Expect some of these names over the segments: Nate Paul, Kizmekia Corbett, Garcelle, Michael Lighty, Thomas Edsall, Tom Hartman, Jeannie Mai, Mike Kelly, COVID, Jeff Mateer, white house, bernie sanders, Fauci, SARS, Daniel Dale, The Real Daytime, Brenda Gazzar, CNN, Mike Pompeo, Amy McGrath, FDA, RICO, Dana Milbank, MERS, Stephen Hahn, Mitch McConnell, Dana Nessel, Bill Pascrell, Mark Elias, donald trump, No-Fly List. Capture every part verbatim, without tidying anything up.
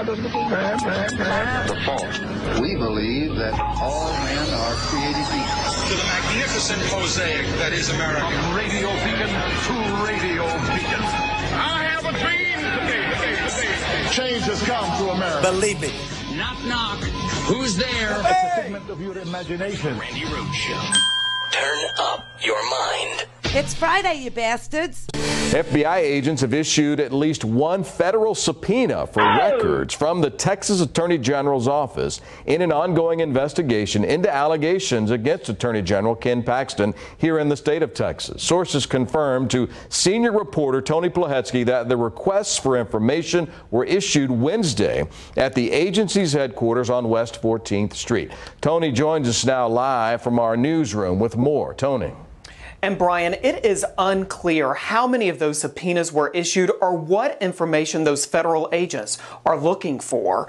The fault. We believe that all men are created equal. To the magnificent mosaic that is America. From radio beacon to radio beacon. I have a dream today. today, today. Change has come to America. Believe it. Knock, knock. Who's there? Hey. It's a figment of your imagination. Randy Rhoads Show. Turn up your mind. It's Friday, you bastards. F B I agents have issued at least one federal subpoena for oh. records from the Texas Attorney General's office in an ongoing investigation into allegations against Attorney General Ken Paxton here in the state of Texas. Sources confirmed to senior reporter Tony Plohetsky that the requests for information were issued Wednesday at the agency's headquarters on West fourteenth Street. Tony joins us now live from our newsroom with more. Tony. And Brian, it is unclear how many of those subpoenas were issued or what information those federal agents are looking for.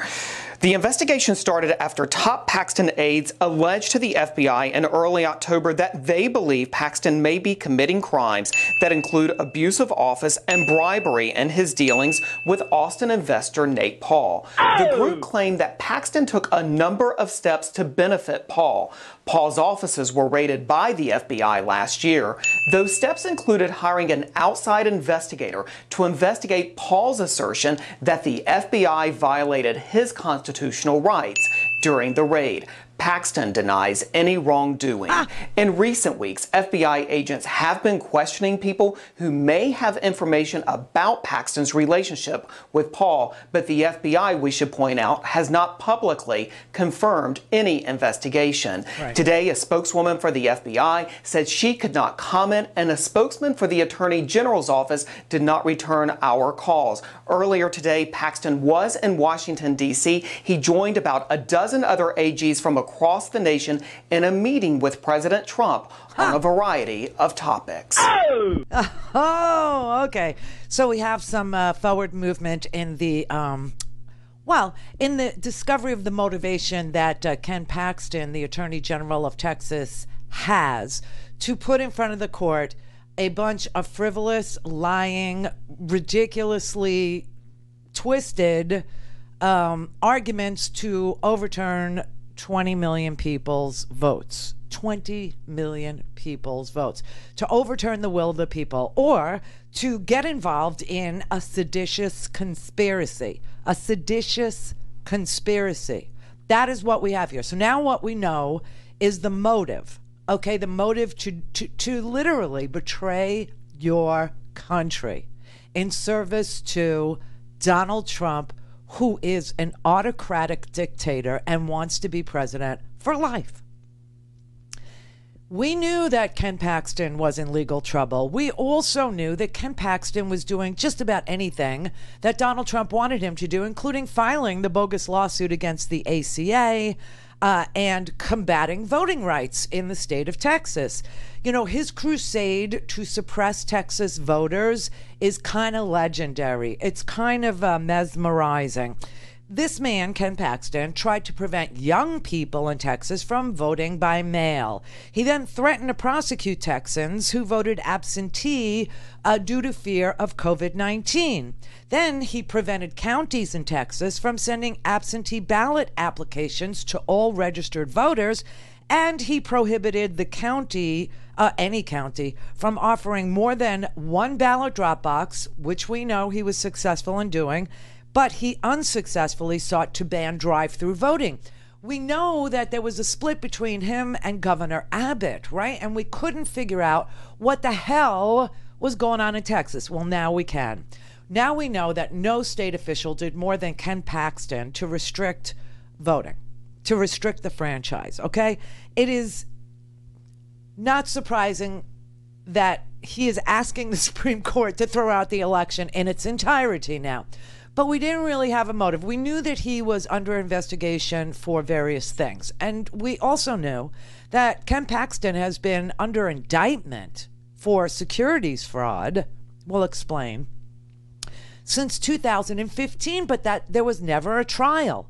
The investigation started after top Paxton aides alleged to the F B I in early October that they believe Paxton may be committing crimes that include abuse of office and bribery in his dealings with Austin investor Nate Paul. The group claimed that Paxton took a number of steps to benefit Paul. Paul's offices were raided by the F B I last year. Those steps included hiring an outside investigator to investigate Paul's assertion that the F B I violated his constitutional constitutional rights during the raid. Paxton denies any wrongdoing. Ah. In recent weeks, F B I agents have been questioning people who may have information about Paxton's relationship with Paul, but the F B I, we should point out, has not publicly confirmed any investigation. Right. Today, a spokeswoman for the F B I said she could not comment, and a spokesman for the Attorney General's office did not return our calls. Earlier today, Paxton was in Washington, D C He joined about a dozen other A Gs from across across the nation in a meeting with President Trump huh. on a variety of topics. Oh, oh okay. So we have some uh, forward movement in the, um, well, in the discovery of the motivation that uh, Ken Paxton, the Attorney General of Texas, has to put in front of the court a bunch of frivolous, lying, ridiculously twisted um, arguments to overturn twenty million people's votes, twenty million people's votes, to overturn the will of the people or to get involved in a seditious conspiracy, a seditious conspiracy. That is what we have here. So now what we know is the motive, okay, the motive to, to, to literally betray your country in service to Donald Trump, who is an autocratic dictator and wants to be president for life. We knew that Ken Paxton was in legal trouble. We also knew that Ken Paxton was doing just about anything that Donald Trump wanted him to do, including filing the bogus lawsuit against the A C A uh, and combating voting rights in the state of Texas. You know, his crusade to suppress Texas voters is kind of legendary. It's kind of uh, mesmerizing. This man, Ken Paxton, tried to prevent young people in Texas from voting by mail. He then threatened to prosecute Texans who voted absentee uh, due to fear of COVID nineteen. Then he prevented counties in Texas from sending absentee ballot applications to all registered voters, and he prohibited the county, uh, any county, from offering more than one ballot drop box, which we know he was successful in doing, but he unsuccessfully sought to ban drive-through voting. We know that there was a split between him and Governor Abbott, right? And we couldn't figure out what the hell was going on in Texas. Well, now we can. Now we know that no state official did more than Ken Paxton to restrict voting, to restrict the franchise, okay? It is not surprising that he is asking the Supreme Court to throw out the election in its entirety now. But we didn't really have a motive. We knew that he was under investigation for various things. And we also knew that Ken Paxton has been under indictment for securities fraud, we'll explain, since two thousand fifteen, but that there was never a trial.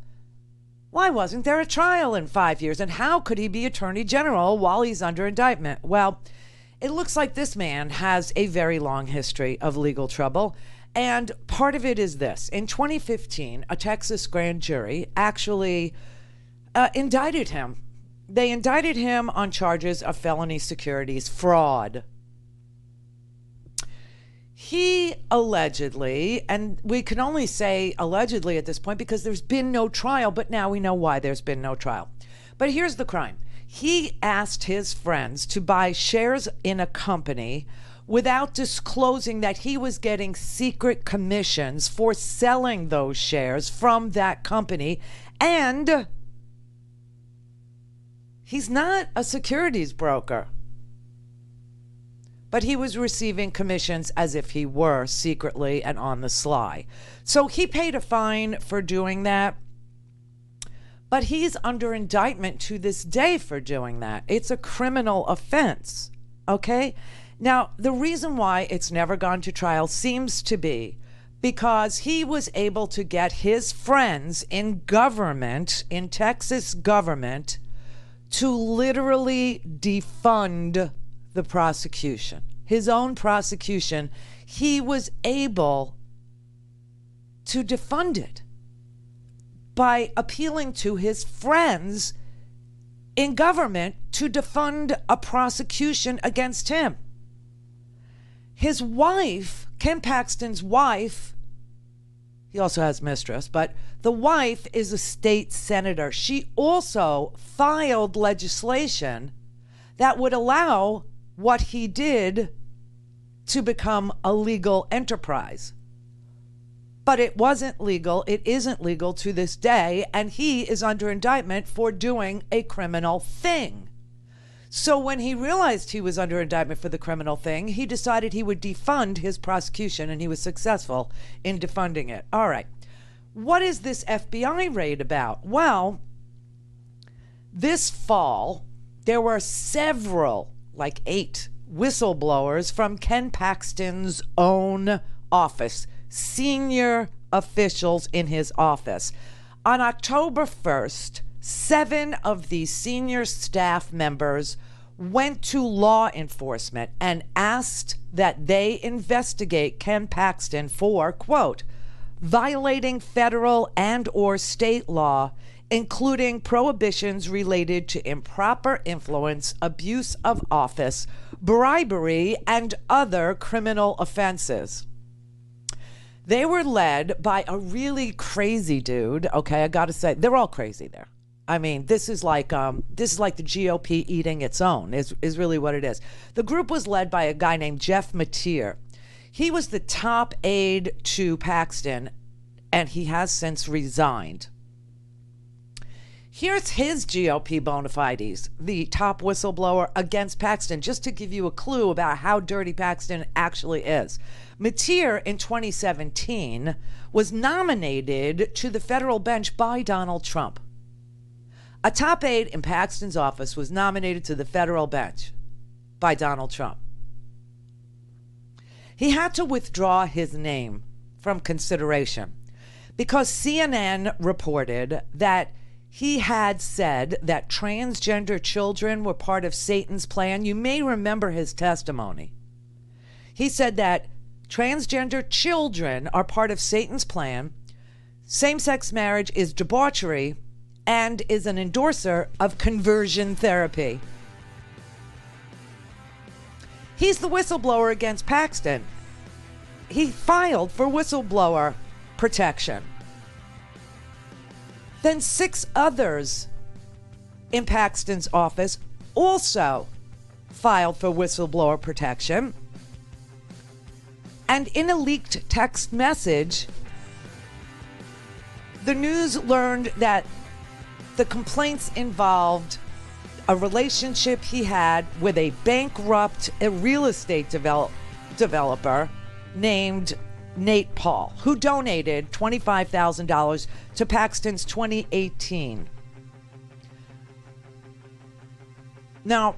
Why wasn't there a trial in five years? And how could he be Attorney General while he's under indictment? Well, it looks like this man has a very long history of legal trouble. And part of it is this. In twenty fifteen, a Texas grand jury actually uh, indicted him. They indicted him on charges of felony securities fraud. He allegedly, and we can only say allegedly at this point because there's been no trial, but now we know why there's been no trial. But here's the crime. He asked his friends to buy shares in a company without disclosing that he was getting secret commissions for selling those shares from that company. And he's not a securities broker, but he was receiving commissions as if he were, secretly and on the sly. So he paid a fine for doing that, but he's under indictment to this day for doing that. It's a criminal offense, okay? Now, the reason why it's never gone to trial seems to be because he was able to get his friends in government, in Texas government, to literally defund the prosecution, his own prosecution. He was able to defund it by appealing to his friends in government to defund a prosecution against him. His wife, Ken Paxton's wife, he also has mistress, but the wife is a state senator. She also filed legislation that would allow what he did to become a legal enterprise. But it wasn't legal. It isn't legal to this day. And he is under indictment for doing a criminal thing. So when he realized he was under indictment for the criminal thing, he decided he would defund his prosecution, and he was successful in defunding it. All right. What is this F B I raid about? Well, this fall, there were several, like eight whistleblowers from Ken Paxton's own office, senior officials in his office. On October first, seven of these senior staff members went to law enforcement and asked that they investigate Ken Paxton for, quote, violating federal and or state law, including prohibitions related to improper influence, abuse of office, bribery, and other criminal offenses. They were led by a really crazy dude. Okay, I gotta say, they're all crazy there. I mean, this is like um, this is like the G O P eating its own, is, is really what it is. The group was led by a guy named Jeff Mateer. He was the top aide to Paxton, and he has since resigned. Here's his G O P bona fides, the top whistleblower against Paxton, just to give you a clue about how dirty Paxton actually is. Mateer, in twenty seventeen, was nominated to the federal bench by Donald Trump. A top aide in Paxton's office was nominated to the federal bench by Donald Trump. He had to withdraw his name from consideration because C N N reported that he had said that transgender children were part of Satan's plan. You may remember his testimony. He said that transgender children are part of Satan's plan, same-sex marriage is debauchery, and is an endorser of conversion therapy. He's the whistleblower against Paxton. He filed for whistleblower protection. Then six others in Paxton's office also filed for whistleblower protection. And in a leaked text message, the news learned that the complaints involved a relationship he had with a bankrupt a real estate develop, developer named Nate Paul, who donated twenty-five thousand dollars to Paxton's twenty eighteen. Now,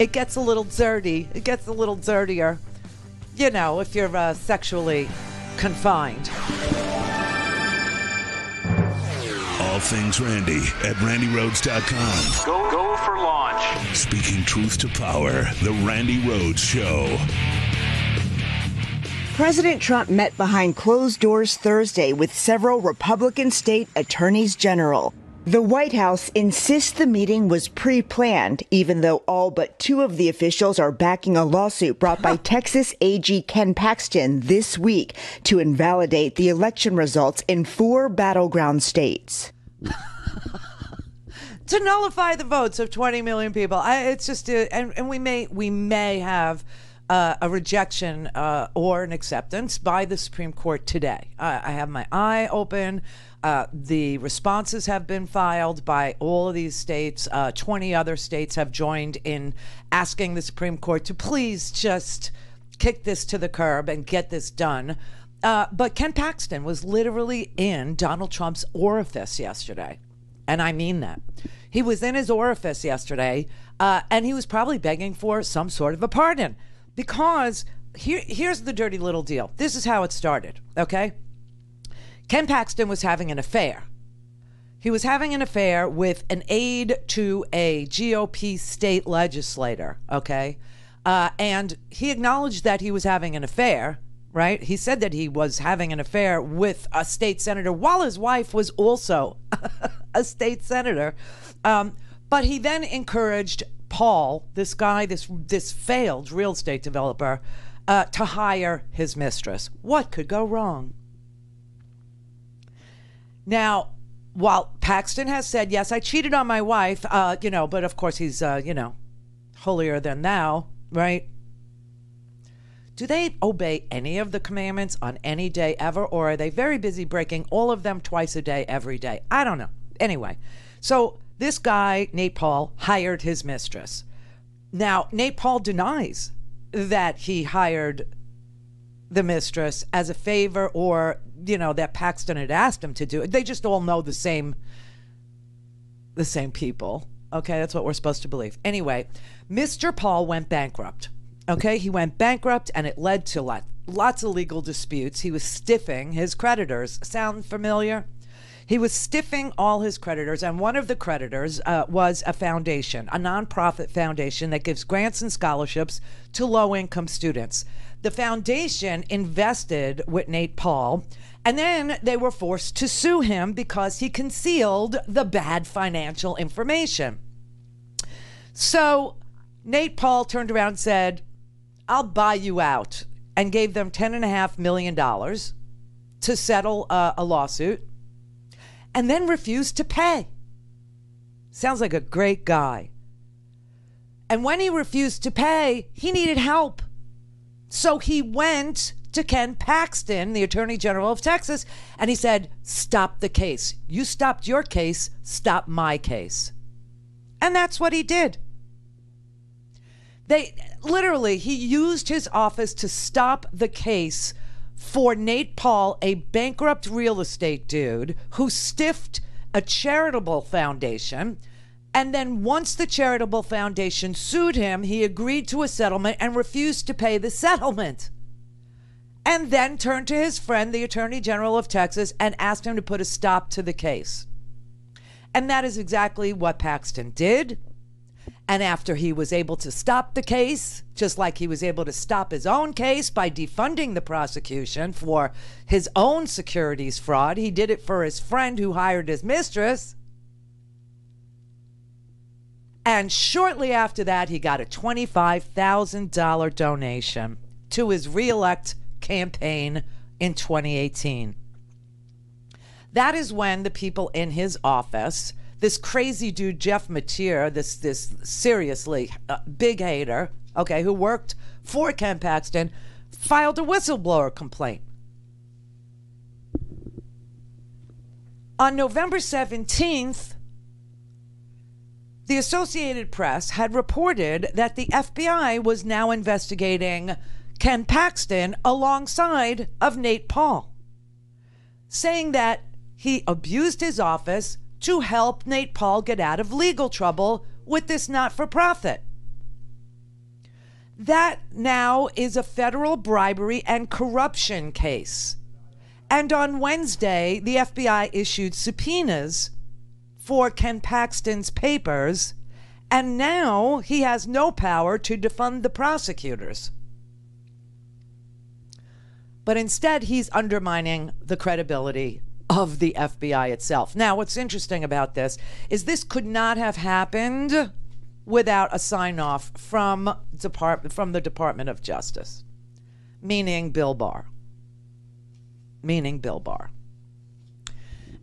it gets a little dirty. It gets a little dirtier, you know, if you're uh, sexually confined. All things Randy at randy rhoads dot com. Go, go for launch. Speaking truth to power, The Randy Rhoads Show. President Trump met behind closed doors Thursday with several Republican state attorneys general. The White House insists the meeting was pre-planned, even though all but two of the officials are backing a lawsuit brought by Texas A G Ken Paxton this week to invalidate the election results in four battleground states. To nullify the votes of twenty million people. I, it's just, a, and, and we may, we may have uh, a rejection uh, or an acceptance by the Supreme Court today. I, I have my eye open. Uh, the responses have been filed by all of these states. Uh, twenty other states have joined in asking the Supreme Court to please just kick this to the curb and get this done. Uh, but Ken Paxton was literally in Donald Trump's orifice yesterday. And I mean that. He was in his orifice yesterday, uh, and he was probably begging for some sort of a pardon. Because here, here's the dirty little deal. This is how it started, okay? Ken Paxton was having an affair. He was having an affair with an aide to a G O P state legislator, okay? Uh, and he acknowledged that he was having an affair, right? He said that he was having an affair with a state senator while his wife was also a state senator. Um, but he then encouraged Paul, this guy, this, this failed real estate developer, uh, to hire his mistress. What could go wrong? Now, while Paxton has said, yes, I cheated on my wife, uh, you know, but of course he's, uh, you know, holier than thou, right? Do they obey any of the commandments on any day ever, or are they very busy breaking all of them twice a day, every day? I don't know. Anyway, so this guy, Nate Paul, hired his mistress. Now, Nate Paul denies that he hired the mistress as a favor, or, you know, that Paxton had asked him to do it. They just all know the same, the same people. Okay, that's what we're supposed to believe. Anyway, Mister Paul went bankrupt. Okay, he went bankrupt, and it led to lot, lots of legal disputes. He was stiffing his creditors. Sound familiar? He was stiffing all his creditors, and one of the creditors uh, was a foundation, a nonprofit foundation that gives grants and scholarships to low-income students. The foundation invested with Nate Paul, and then they were forced to sue him because he concealed the bad financial information. So Nate Paul turned around and said, I'll buy you out, and gave them ten and a half million dollars to settle uh, a lawsuit, and then refused to pay. Sounds like a great guy. And when he refused to pay, he needed help. So he went to Ken Paxton, the Attorney General of Texas, and he said, stop the case. You stopped your case, stop my case. And that's what he did. They literally, he used his office to stop the case for Nate Paul, a bankrupt real estate dude who stiffed a charitable foundation. And then once the charitable foundation sued him, he agreed to a settlement and refused to pay the settlement. And then turned to his friend, the Attorney General of Texas, and asked him to put a stop to the case. And that is exactly what Paxton did. And after he was able to stop the case, just like he was able to stop his own case by defunding the prosecution for his own securities fraud, he did it for his friend who hired his mistress. And shortly after that, he got a twenty-five thousand dollar donation to his reelect campaign in twenty eighteen. That is when the people in his office, this crazy dude, Jeff Mateer, this, this seriously uh, big hater, okay, who worked for Ken Paxton, filed a whistleblower complaint. On November seventeenth, the Associated Press had reported that the F B I was now investigating Ken Paxton alongside of Nate Paul, saying that he abused his office to help Nate Paul get out of legal trouble with this not-for-profit. That now is a federal bribery and corruption case. And on Wednesday, the F B I issued subpoenas for Ken Paxton's papers, and now he has no power to defund the prosecutors. But instead, he's undermining the credibility of the F B I itself. Now, what's interesting about this is this could not have happened without a sign-off from department from the Department of Justice, meaning Bill Barr. Meaning Bill Barr.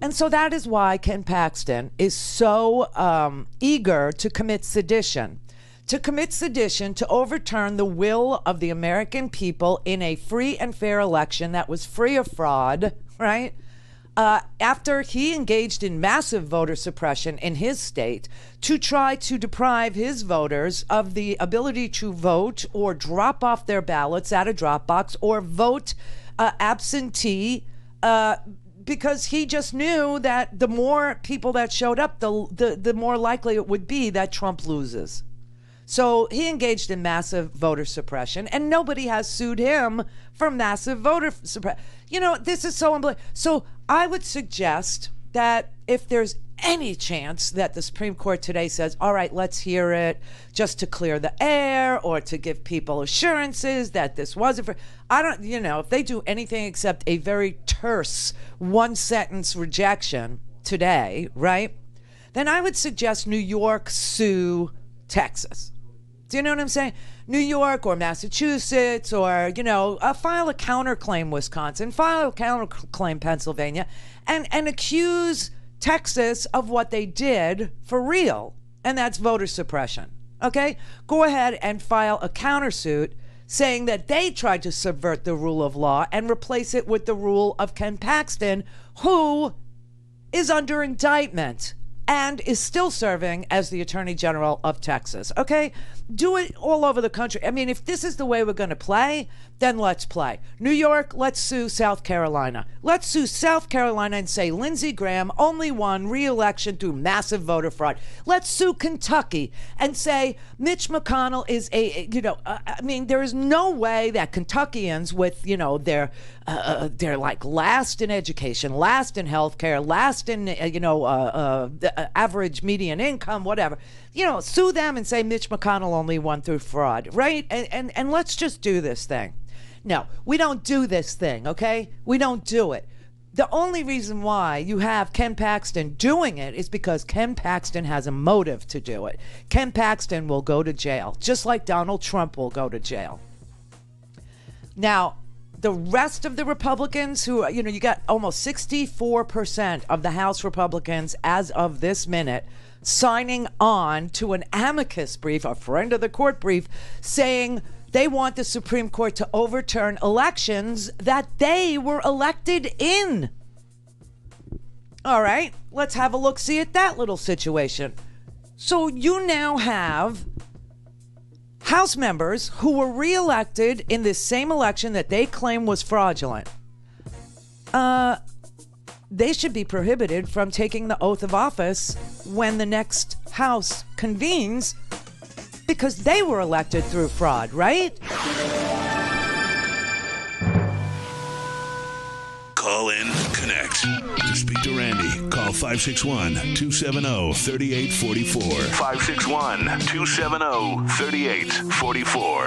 And so that is why Ken Paxton is so um, eager to commit sedition, to commit sedition to overturn the will of the American people in a free and fair election that was free of fraud, right? Uh, after he engaged in massive voter suppression in his state to try to deprive his voters of the ability to vote or drop off their ballots at a drop box or vote uh, absentee uh, because he just knew that the more people that showed up, the, the, the more likely it would be that Trump loses. So he engaged in massive voter suppression, and nobody has sued him for massive voter suppression. You know, this is so unbelievable. So I would suggest that if there's any chance that the Supreme Court today says, all right, let's hear it just to clear the air or to give people assurances that this wasn't for, I don't, you know, if they do anything except a very terse one sentence rejection today, right? Then I would suggest New York sue Texas. Do you know what I'm saying? New York or Massachusetts or, you know, uh, file a counterclaim, Wisconsin, file a counterclaim, Pennsylvania, and, and accuse Texas of what they did for real. And that's voter suppression. Okay? Go ahead and file a countersuit saying that they tried to subvert the rule of law and replace it with the rule of Ken Paxton, who is under indictment and is still serving as the Attorney General of Texas, okay? Do it all over the country. I mean, if this is the way we're gonna play, then let's play. New York, let's sue South Carolina. Let's sue South Carolina and say Lindsey Graham only won re-election through massive voter fraud. Let's sue Kentucky and say Mitch McConnell is a, you know, uh, I mean, there is no way that Kentuckians with, you know, their, uh, they're like last in education, last in healthcare, last in, uh, you know, uh, uh, average median income, whatever, you know, sue them and say Mitch McConnell only won through fraud, right? And, and and let's just do this thing. No, we don't do this thing, okay? We don't do it. The only reason why you have Ken Paxton doing it is because Ken Paxton has a motive to do it. Ken Paxton will go to jail, just like Donald Trump will go to jail. Now, the rest of the Republicans who, you know, you got almost sixty-four percent of the House Republicans as of this minute signing on to an amicus brief, a friend of the court brief, saying they want the Supreme Court to overturn elections that they were elected in. All right, let's have a look-see at that little situation. So you now have House members who were reelected in this same election that they claim was fraudulent. Uh, they should be prohibited from taking the oath of office when the next House convenes because they were elected through fraud, right? Call in, connect. To speak to Randy, call five six one, two seven zero, three eight four four. five six one, two seven zero, three eight four four.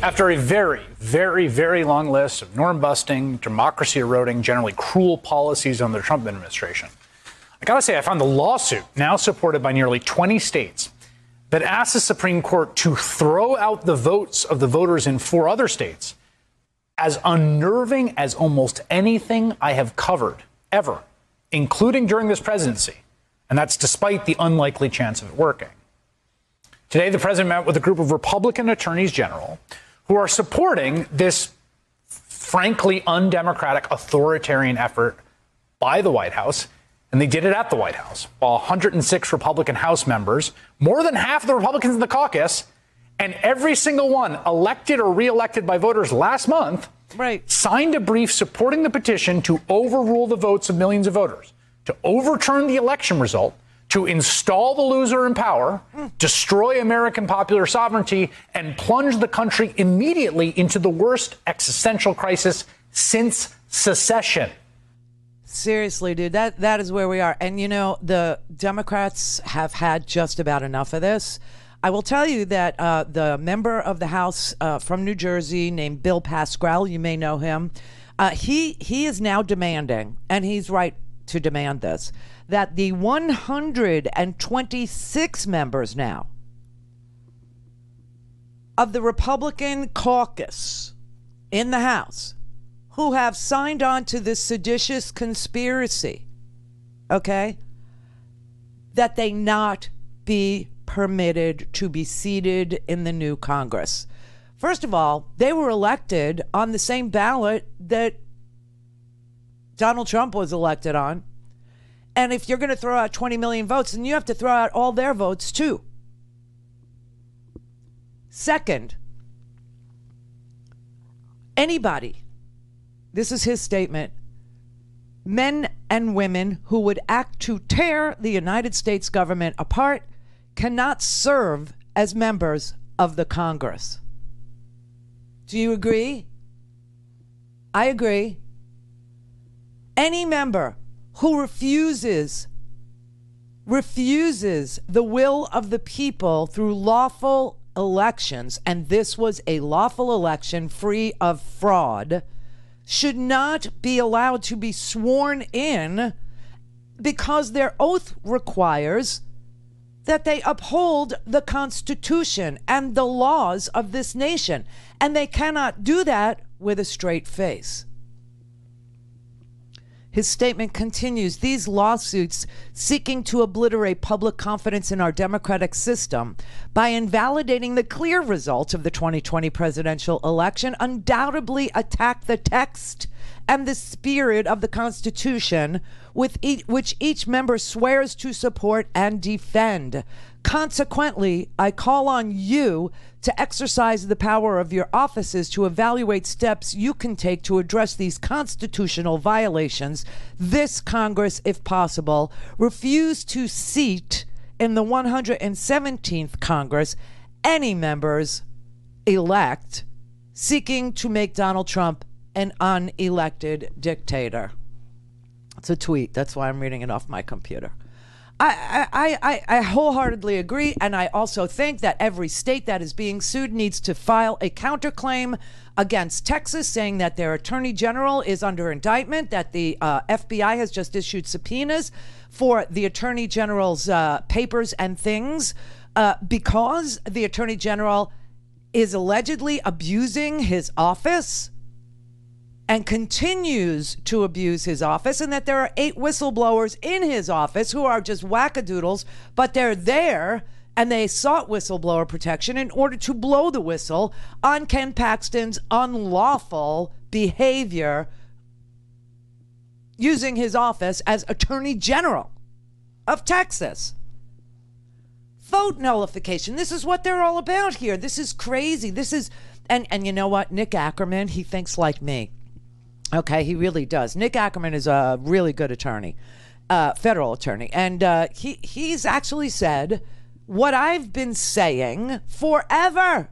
After a very, very, very long list of norm-busting, democracy-eroding, generally cruel policies on the Trump administration, I gotta say I found the lawsuit, now supported by nearly twenty states, that asked the Supreme Court to throw out the votes of the voters in four other states as unnerving as almost anything I have covered, ever, including during this presidency. And that's despite the unlikely chance of it working. Today, the president met with a group of Republican attorneys general who are supporting this frankly undemocratic authoritarian effort by the White House. And they did it at the White House, while one hundred six Republican House members, more than half of the Republicans in the caucus, and every single one elected or reelected by voters last month, right, signed a brief supporting the petition to overrule the votes of millions of voters, to overturn the election result, to install the loser in power, mm. destroy American popular sovereignty, and plunge the country immediately into the worst existential crisis since secession. Seriously, dude, that, that is where we are. And, you know, the Democrats have had just about enough of this. I will tell you that uh, the member of the House uh, from New Jersey named Bill Pascrell, you may know him, uh, he, he is now demanding, and he's right to demand this, that the one hundred twenty-six members now of the Republican caucus in the House who have signed on to this seditious conspiracy, okay, that they not be permitted to be seated in the new Congress. First of all, they were elected on the same ballot that Donald Trump was elected on. And if you're going to throw out twenty million votes, then you have to throw out all their votes too. Second, anybody, this is his statement, men and women who would act to tear the United States government apart cannot serve as members of the Congress. Do you agree? I agree. Any member who refuses refuses the will of the people through lawful elections, and this was a lawful election free of fraud, should not be allowed to be sworn in because their oath requires that they uphold the Constitution and the laws of this nation, and they cannot do that with a straight face. His statement continues, these lawsuits seeking to obliterate public confidence in our democratic system by invalidating the clear results of the twenty twenty presidential election undoubtedly attack the text and the spirit of the Constitution, with each, which each member swears to support and defend. Consequently, I call on you to exercise the power of your offices to evaluate steps you can take to address these constitutional violations. This Congress, if possible, refused to seat in the one hundred seventeenth Congress any members elect seeking to make Donald Trump an unelected dictator. It's a tweet. That's why I'm reading it off my computer. I, I, I, I wholeheartedly agree, and I also think that every state that is being sued needs to file a counterclaim against Texas, saying that their attorney general is under indictment, that the uh, F B I has just issued subpoenas for the attorney general's uh, papers and things, uh, because the attorney general is allegedly abusing his office and continues to abuse his office, and that there are eight whistleblowers in his office who are just wackadoodles, but they're there and they sought whistleblower protection in order to blow the whistle on Ken Paxton's unlawful behavior using his office as Attorney General of Texas. Vote nullification. This is what they're all about here. This is crazy. This is, and, and you know what? Nick Ackerman, he thinks like me. Okay, he really does. Nick Ackerman is a really good attorney, uh, federal attorney. And uh, he he's actually said what I've been saying forever,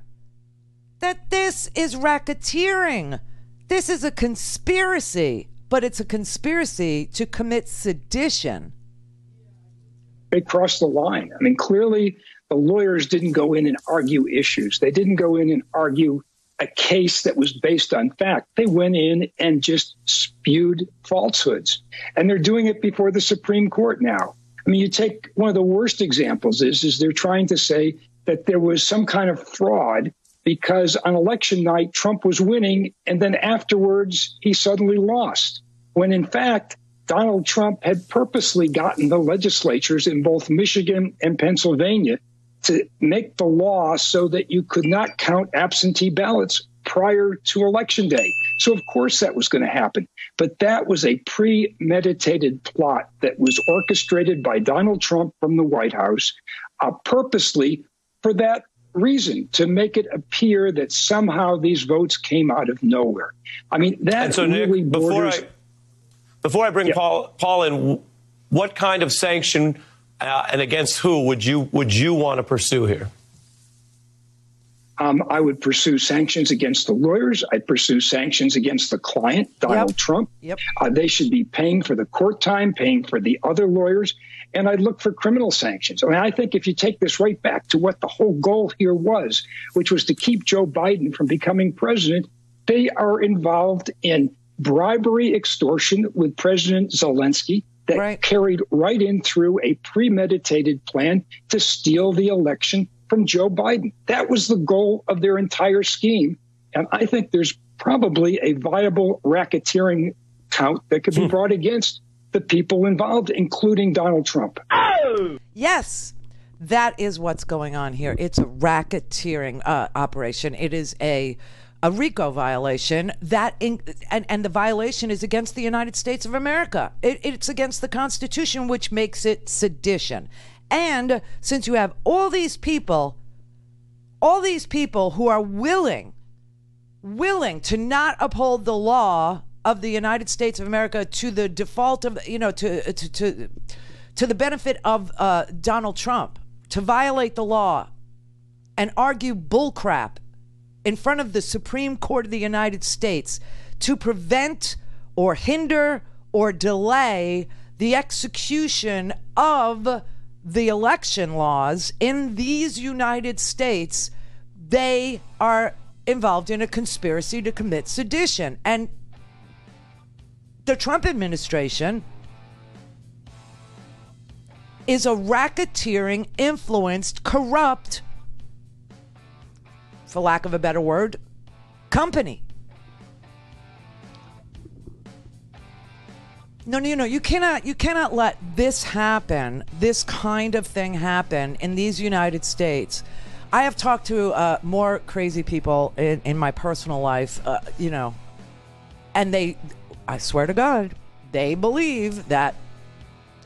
that this is racketeering. This is a conspiracy, but it's a conspiracy to commit sedition. They crossed the line. I mean, clearly the lawyers didn't go in and argue issues. They didn't go in and argue a case that was based on fact. They went in and just spewed falsehoods. And they're doing it before the Supreme Court now. I mean, you take one of the worst examples is, is they're trying to say that there was some kind of fraud because on election night, Trump was winning, and then afterwards, he suddenly lost. When in fact, Donald Trump had purposely gotten the legislatures in both Michigan and Pennsylvania to make the law so that you could not count absentee ballots prior to Election Day. So, of course, that was going to happen. But that was a premeditated plot that was orchestrated by Donald Trump from the White House uh, purposely for that reason, to make it appear that somehow these votes came out of nowhere. I mean, that so, really Nick, borders... Before I, before I bring yeah. Paul, Paul in, what kind of sanction... Uh, and against who would you would you want to pursue here? Um, I would pursue sanctions against the lawyers. I'd pursue sanctions against the client, Donald yep. Trump. Yep. Uh, they should be paying for the court time, paying for the other lawyers. And I'd look for criminal sanctions. I mean, I think if you take this right back to what the whole goal here was, which was to keep Joe Biden from becoming president, they are involved in bribery, extortion with President Zelensky that right. carried right in through a premeditated plan to steal the election from Joe Biden. That was the goal of their entire scheme. And I think there's probably a viable racketeering count that could be brought against the people involved, including Donald Trump. Oh! Yes, that is what's going on here. It's a racketeering uh, operation. It is a a RICO violation that in, and, and the violation is against the United States of America. It, it's against the Constitution, which makes it sedition. And since you have all these people, all these people who are willing, willing to not uphold the law of the United States of America to the default of, you know, to to to, to the benefit of uh, Donald Trump, to violate the law and argue bullcrap in front of the Supreme Court of the United States to prevent or hinder or delay the execution of the election laws in these United States, they are involved in a conspiracy to commit sedition. And the Trump administration is a racketeering, influenced, corrupt, for lack of a better word, company. No, no, you know, you cannot, you cannot let this happen, this kind of thing happen in these United States. I have talked to uh, more crazy people in, in my personal life, uh, you know, and they, I swear to God, they believe that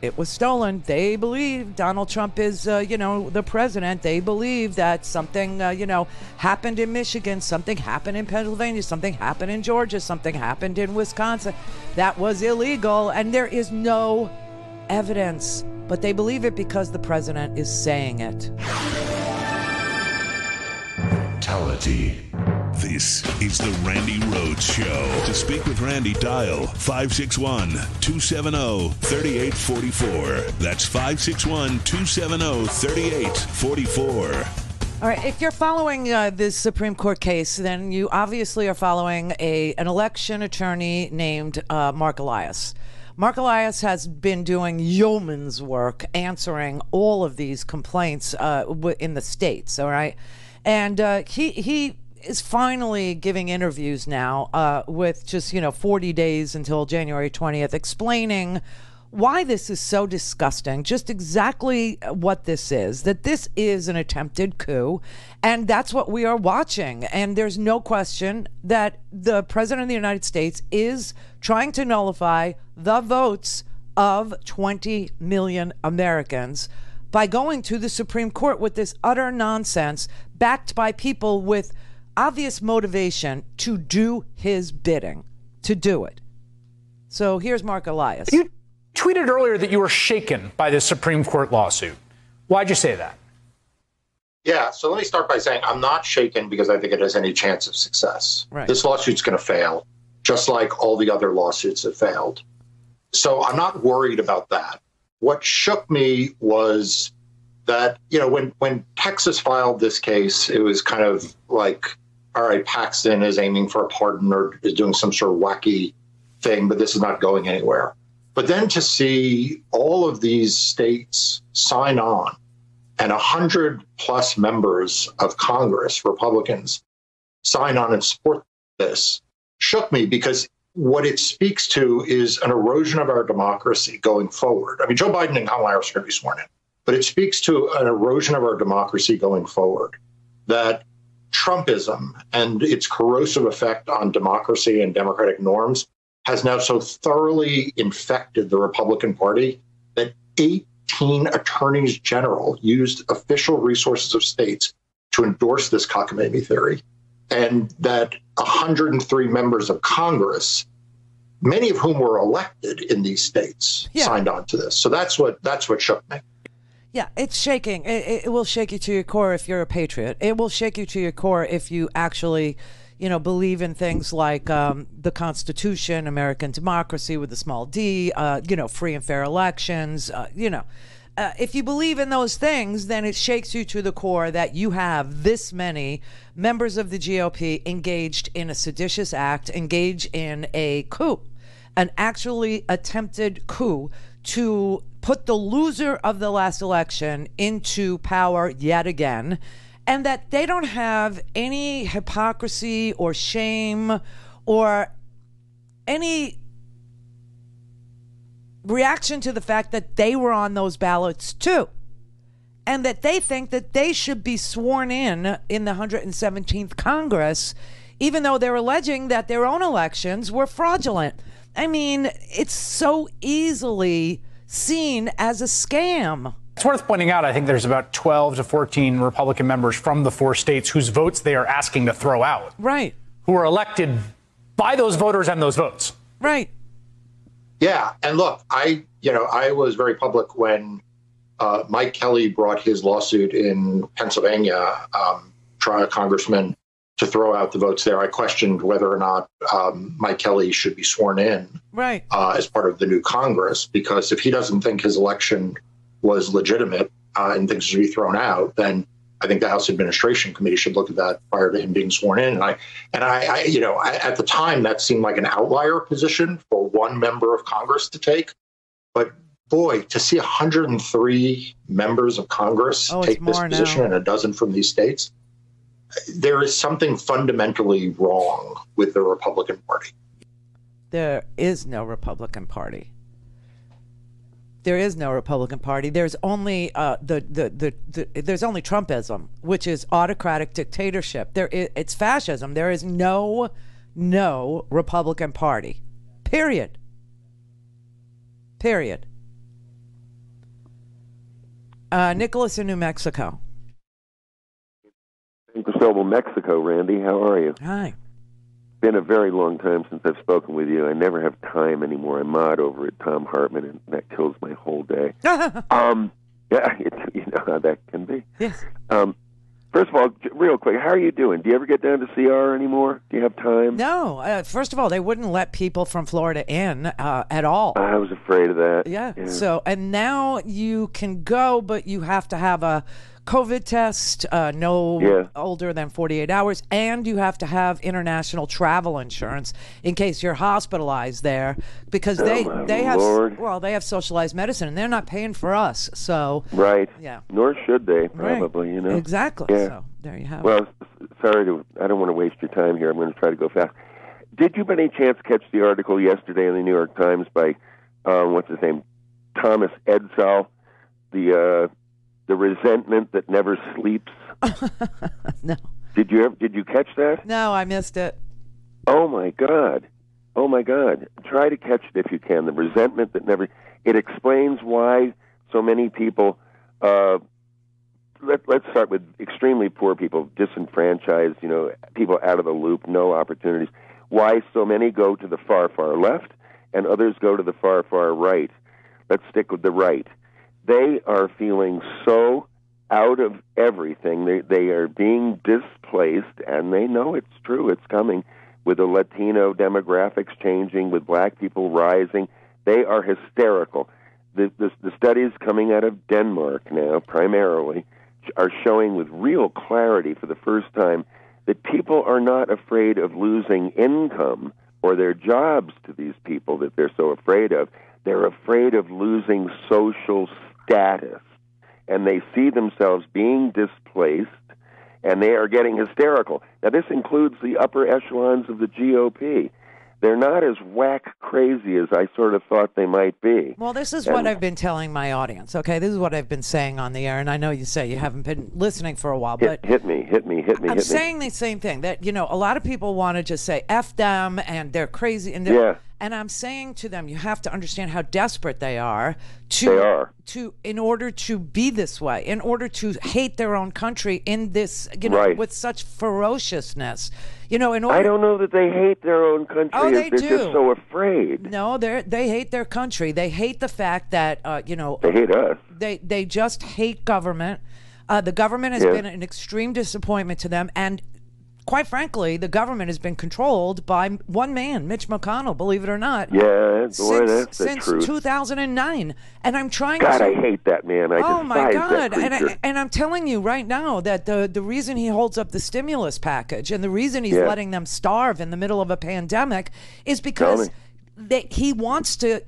it was stolen. They believe Donald Trump is, uh, you know, the president. They believe that something, uh, you know, happened in Michigan, something happened in Pennsylvania, something happened in Georgia, something happened in Wisconsin that was illegal. And there is no evidence, but they believe it because the president is saying it. Brutality. This is the Randy Rhoads Show. To speak with Randy, dial five six one, two seven zero, three eight four four. That's five six one, two seven zero, three eight four four. All right, if you're following uh, this Supreme Court case, then you obviously are following a an election attorney named uh, Mark Elias. Mark Elias has been doing yeoman's work answering all of these complaints uh, in the states, all right? And uh, he he... is finally giving interviews now uh, with just, you know, forty days until January twentieth, explaining why this is so disgusting, just exactly what this is, that this is an attempted coup. And that's what we are watching. And there's no question that the president of the United States is trying to nullify the votes of twenty million Americans by going to the Supreme Court with this utter nonsense, backed by people with obvious motivation to do his bidding, to do it. So here's Mark Elias. You tweeted earlier that you were shaken by the Supreme Court lawsuit. Why'd you say that? Yeah, so let me start by saying I'm not shaken because I think it has any chance of success. Right. This lawsuit's going to fail, just like all the other lawsuits have failed. So I'm not worried about that. What shook me was that, you know, when, when Texas filed this case, it was kind of like, all right, Paxton is aiming for a pardon or is doing some sort of wacky thing, but this is not going anywhere. But then to see all of these states sign on and one hundred plus members of Congress, Republicans, sign on and support this shook me, because what it speaks to is an erosion of our democracy going forward. I mean, Joe Biden and Kamala Harris are going to be sworn in, but it speaks to an erosion of our democracy going forward, that Trumpism and its corrosive effect on democracy and democratic norms has now so thoroughly infected the Republican Party that eighteen attorneys general used official resources of states to endorse this cockamamie theory, and that one hundred three members of Congress, many of whom were elected in these states, yeah, signed on to this. So that's what that's what shook me. Yeah, it's shaking. It, it will shake you to your core if you're a patriot. It will shake you to your core if you actually, you know, believe in things like um, the Constitution, American democracy with a small d, uh, you know, free and fair elections, uh, you know. Uh, if you believe in those things, then it shakes you to the core that you have this many members of the G O P engaged in a seditious act, engage in a coup, an actually attempted coup to put the loser of the last election into power yet again, and that they don't have any hypocrisy or shame or any reaction to the fact that they were on those ballots too, and that they think that they should be sworn in in the one hundred seventeenth Congress, even though they're alleging that their own elections were fraudulent. I mean, it's so easily seen as a scam. It's worth pointing out, I think there's about twelve to fourteen Republican members from the four states whose votes they are asking to throw out. Right. Who are elected by those voters and those votes. Right. Yeah, and look, I, you know, I was very public when uh, Mike Kelly brought his lawsuit in Pennsylvania, um, trying a congressman to throw out the votes there. I questioned whether or not um, Mike Kelly should be sworn in, right, uh, as part of the new Congress, because if he doesn't think his election was legitimate uh, and thinks it should be thrown out, then I think the House Administration Committee should look at that prior to him being sworn in. And I, and I, I you know, I, at the time that seemed like an outlier position for one member of Congress to take. But boy, to see one hundred three members of Congress oh, take this position now, and a dozen from these states, there is something fundamentally wrong with the Republican Party. There is no Republican Party. There is no Republican Party. There's only uh, the, the, the the there's only Trumpism, which is autocratic dictatorship. There is, it's fascism. There is no no Republican Party. Period. Period. Uh, Nicholas in New Mexico. San Cristobal, Mexico. Randy, how are you? Hi. Been a very long time since I've spoken with you. I never have time anymore. I mod over at Tom Hartman, and that kills my whole day. um, yeah, it, you know how that can be. Yes. Um, first of all, real quick, how are you doing? Do you ever get down to C R anymore? Do you have time? No. Uh, first of all, they wouldn't let people from Florida in uh, at all. I was afraid of that. Yeah. yeah. So, and now you can go, but you have to have a COVID test, uh, no yeah. older than forty-eight hours, and you have to have international travel insurance in case you're hospitalized there, because oh they they Lord. have well they have socialized medicine and they're not paying for us, so right yeah nor should they probably right. you know exactly yeah. So there you have well, it. Well, sorry to I don't want to waste your time here. I'm going to try to go fast. Did you by any chance catch the article yesterday in the New York Times by uh, what's his name, Thomas Edsall, the uh, The resentment that never sleeps? No. Did you ever, did you catch that? No, I missed it. Oh my God! Oh my God! Try to catch it if you can. The resentment that never. It explains why so many people. Uh, let, let's start with extremely poor people, disenfranchised. You know, people out of the loop, no opportunities. Why so many go to the far, far left, and others go to the far, far right. Let's stick with the right. They are feeling so out of everything. They, they are being displaced, and they know it's true. It's coming with the Latino demographics changing, with black people rising. They are hysterical. The, the, the studies coming out of Denmark now, primarily, are showing with real clarity for the first time that people are not afraid of losing income or their jobs to these people that they're so afraid of. They're afraid of losing social status, and they see themselves being displaced, and they are getting hysterical. Now, this includes the upper echelons of the G O P. They're not as whack crazy as I sort of thought they might be. Well, this is and what I've been telling my audience, okay? This is what I've been saying on the air, and I know you say you haven't been listening for a while, but... Hit, hit me, hit me, hit me, I'm hit saying me. the same thing, that, you know, a lot of people want to just say F them, and they're crazy, and they're... Yeah. And I'm saying to them, you have to understand how desperate they are to, they are. to in order to be this way, in order to hate their own country in this, you know, right. with such ferociousness. You know, in order. I don't know that they hate their own country. Oh, they they're do. Just so afraid. No, they they hate their country. They hate the fact that uh, you know. They hate us. They they just hate government. Uh, the government has yeah. been an extreme disappointment to them, and. Quite frankly, the government has been controlled by one man, Mitch McConnell, believe it or not. Yeah, boy, since, that's the since truth. two thousand nine. And I'm trying God, to... God, I hate that man. I oh, my God. And, I, and I'm telling you right now that the, the reason he holds up the stimulus package and the reason he's yeah. letting them starve in the middle of a pandemic is because they, he wants to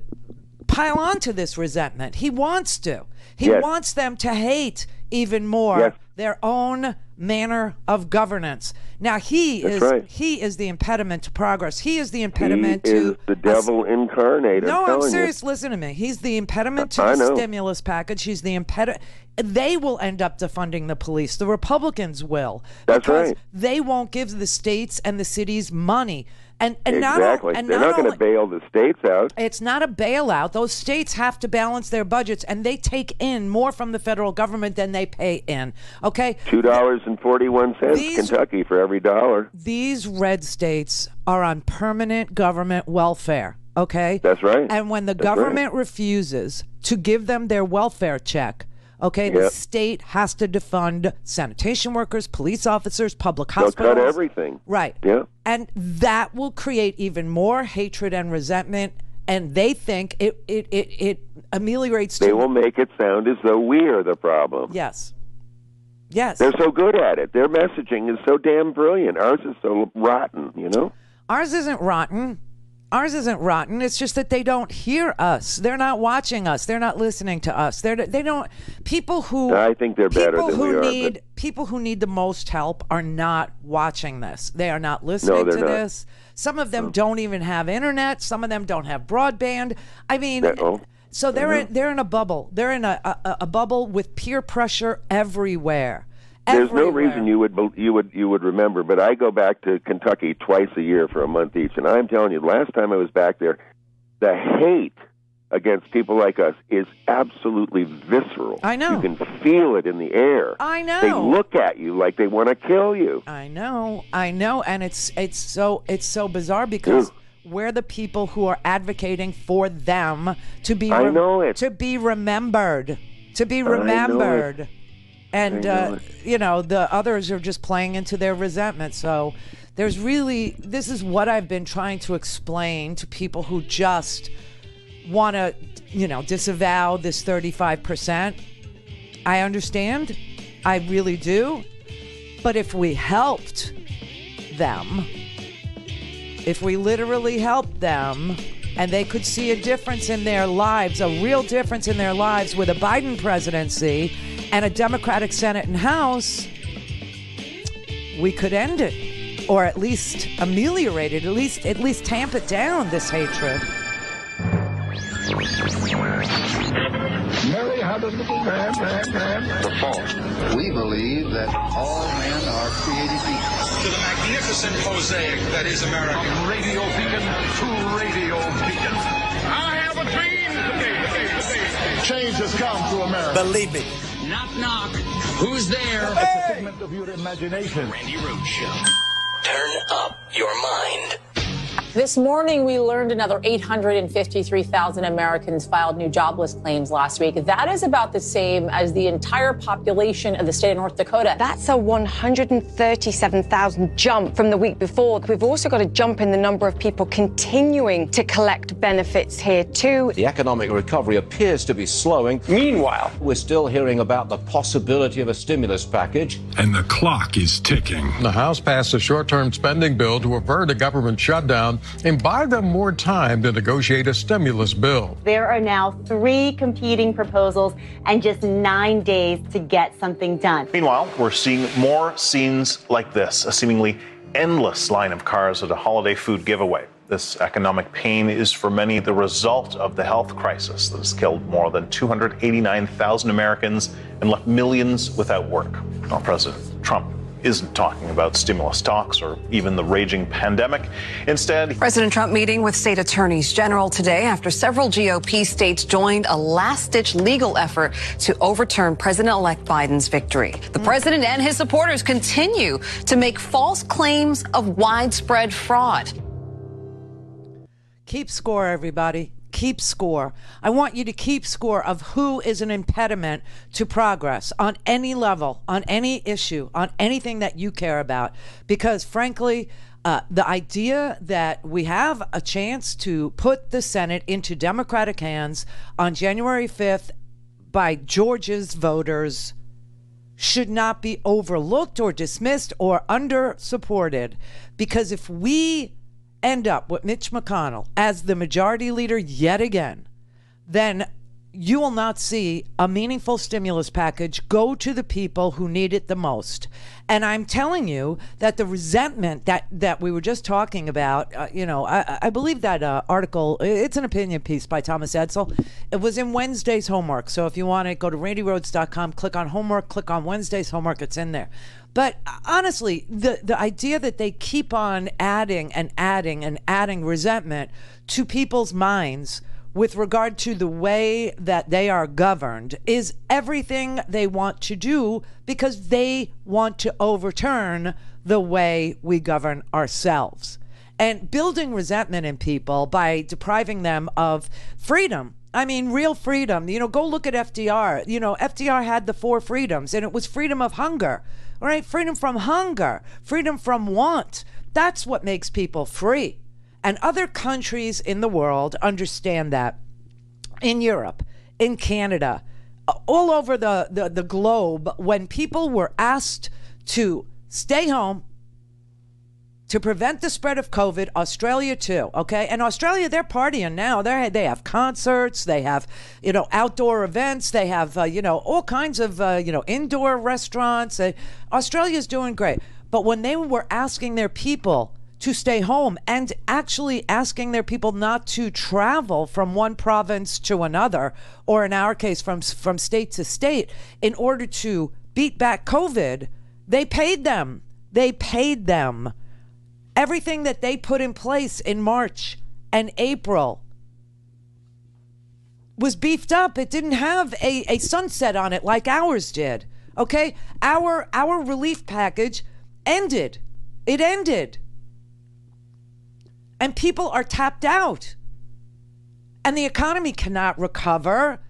pile on to this resentment. He wants to. He yes. wants them to hate even more yes. their own manner of governance. Now he That's is right. he is the impediment to progress. He is the impediment he to is the devil incarnate. No, I'm, I'm serious. You. Listen to me. He's the impediment to I the know. stimulus package. He's the impediment. They will end up defunding the police. The Republicans will. That's right. They won't give the states and the cities money. And, and exactly. Not, and They're not, not going to bail the states out. It's not a bailout. Those states have to balance their budgets, and they take in more from the federal government than they pay in. Okay? two dollars and forty-one cents Kentucky for every dollar. These red states are on permanent government welfare. Okay? That's right. And when the That's government right. refuses to give them their welfare check, okay, yep. the state has to defund sanitation workers, police officers, public hospitals. They'll cut everything. Right. Yeah. And that will create even more hatred and resentment, and they think it it, it, it ameliorates... They will make it sound as though we are the problem. Yes. Yes. They're so good at it. Their messaging is so damn brilliant. Ours is so rotten, you know? Ours isn't rotten. Ours isn't rotten. It's just that they don't hear us. They're not watching us. They're not listening to us. They're they don't. People who I think they're better than we are. Need, people who need the most help are not watching this. They are not listening no, to not. this. Some of them no. don't even have internet. Some of them don't have broadband. I mean, Uh-oh. so they're uh-huh. in, they're in a bubble. They're in a, a a bubble with peer pressure everywhere. Everywhere. There's no reason you would you would you would remember, but I go back to Kentucky twice a year for a month each, and I'm telling you, last time I was back there, the hate against people like us is absolutely visceral. I know. You can feel it in the air. I know. They look at you like they want to kill you. I know. I know, and it's it's so it's so bizarre because. Ooh. We're the people who are advocating for them to be I know it. to be remembered, to be remembered. I know it. And, uh, you know, the others are just playing into their resentment. So there's really, this is what I've been trying to explain to people who just want to, you know, disavow this thirty-five percent. I understand. I really do. But if we helped them, if we literally helped them, and they could see a difference in their lives, a real difference in their lives with a Biden presidency and a Democratic Senate and House, we could end it, or at least ameliorate it, at least, at least tamp it down, this hatred. Mary had a little man, man, man, the fall. We believe that all men are created equal. To the magnificent mosaic that is America. From radio beacon to radio beacon. I have a dream today, today, today. Change has come to America. Believe it. Knock, knock. Who's there? Hey. It's a figment of your imagination. Randy Rhoads Show. Turn up your mind. This morning, we learned another eight hundred fifty-three thousand Americans filed new jobless claims last week. That is about the same as the entire population of the state of North Dakota. That's a one hundred thirty-seven thousand jump from the week before. We've also got a jump in the number of people continuing to collect benefits here, too. The economic recovery appears to be slowing. Meanwhile, we're still hearing about the possibility of a stimulus package. And the clock is ticking. The House passed a short-term spending bill to avert a government shutdown and buy them more time to negotiate a stimulus bill. There are now three competing proposals and just nine days to get something done. Meanwhile, we're seeing more scenes like this, a seemingly endless line of cars at a holiday food giveaway. This economic pain is for many the result of the health crisis that has killed more than two hundred eighty-nine thousand Americans and left millions without work. Now, President Trump isn't talking about stimulus talks or even the raging pandemic. Instead, President Trump meeting with state attorneys general today after several G O P states joined a last-ditch legal effort to overturn President-elect Biden's victory. The president and his supporters continue to make false claims of widespread fraud. Keep score, everybody. Keep score. I want you to keep score of who is an impediment to progress on any level, on any issue, on anything that you care about. Because frankly, uh, the idea that we have a chance to put the Senate into Democratic hands on January fifth by Georgia's voters should not be overlooked or dismissed or under-supported. Because if we end up with Mitch McConnell as the majority leader yet again, then you will not see a meaningful stimulus package go to the people who need it the most. And I'm telling you that the resentment that that we were just talking about, uh, you know, I, I believe that uh, article, it's an opinion piece by Thomas Edsall. It was in Wednesday's homework. So if you want to go to randy rhodes dot com, click on homework, click on Wednesday's homework, it's in there. But honestly, the, the idea that they keep on adding and adding and adding resentment to people's minds with regard to the way that they are governed is everything they want to do, because they want to overturn the way we govern ourselves. And building resentment in people by depriving them of freedom, I mean, real freedom. You know, go look at F D R. You know, F D R had the four freedoms, and it was freedom of hunger, right? Freedom from hunger, freedom from want. That's what makes people free. And other countries in the world understand that. In Europe, in Canada, all over the, the, the globe, when people were asked to stay home to prevent the spread of COVID, Australia too, okay? And Australia, they're partying now. They're, they have concerts, they have, you know, outdoor events, they have, uh, you know, all kinds of, uh, you know, indoor restaurants. Uh, Australia's doing great. But when they were asking their people to stay home and actually asking their people not to travel from one province to another, or in our case, from, from state to state, in order to beat back COVID, they paid them. They paid them. Everything that they put in place in March and April was beefed up. It didn't have a, a sunset on it like ours did, okay? Our, our relief package ended. It ended. And people are tapped out. And the economy cannot recover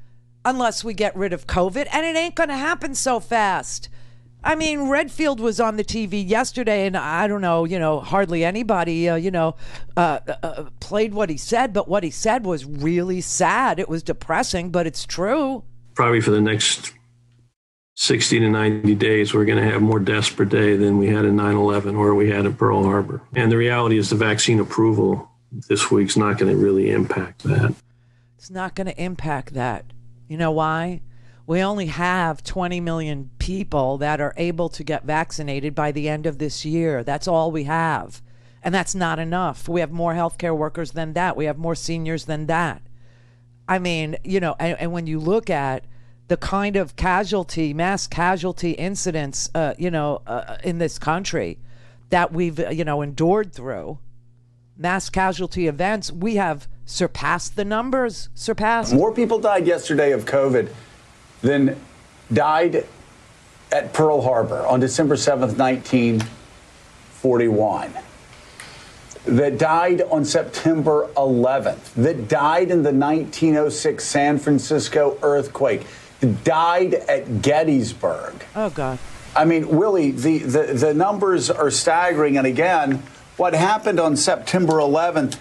unless we get rid of COVID. And it ain't going to happen so fast. I mean, Redfield was on the T V yesterday, and I don't know, you know, hardly anybody, uh, you know, uh, uh, played what he said, but what he said was really sad. It was depressing, but it's true. Probably for the next sixty to ninety days, we're going to have more deaths per day than we had in nine eleven or we had in Pearl Harbor. And the reality is the vaccine approval this week's not going to really impact that. It's not going to impact that. You know why? We only have twenty million people that are able to get vaccinated by the end of this year. That's all we have. And that's not enough. We have more healthcare workers than that. We have more seniors than that. I mean, you know, and, and when you look at the kind of casualty, mass casualty incidents, uh, you know, uh, in this country that we've, you know, endured through, mass casualty events, we have surpassed the numbers, surpassed. More people died yesterday of COVID then died at Pearl Harbor on December seventh, nineteen forty-one, that died on September eleventh, that died in the nineteen oh six San Francisco earthquake, that died at Gettysburg. Oh, God. I mean, Willie, the, the, the numbers are staggering. And again, what happened on September eleventh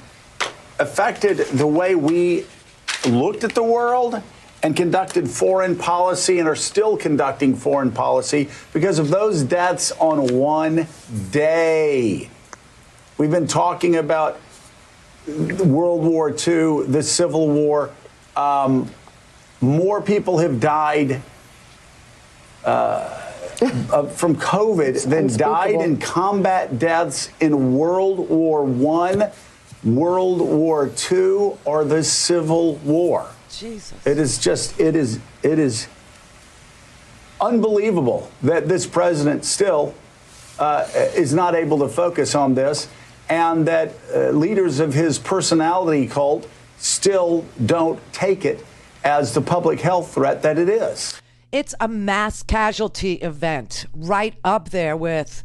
affected the way we looked at the world and conducted foreign policy, and are still conducting foreign policy because of those deaths on one day. We've been talking about World War Two, the Civil War. Um, more people have died uh, from COVID than died in combat deaths in World War One, World War Two, or the Civil War. Jesus. It is just, it is, it is unbelievable that this president still uh, is not able to focus on this, and that uh, leaders of his personality cult still don't take it as the public health threat that it is. It's a mass casualty event, right up there with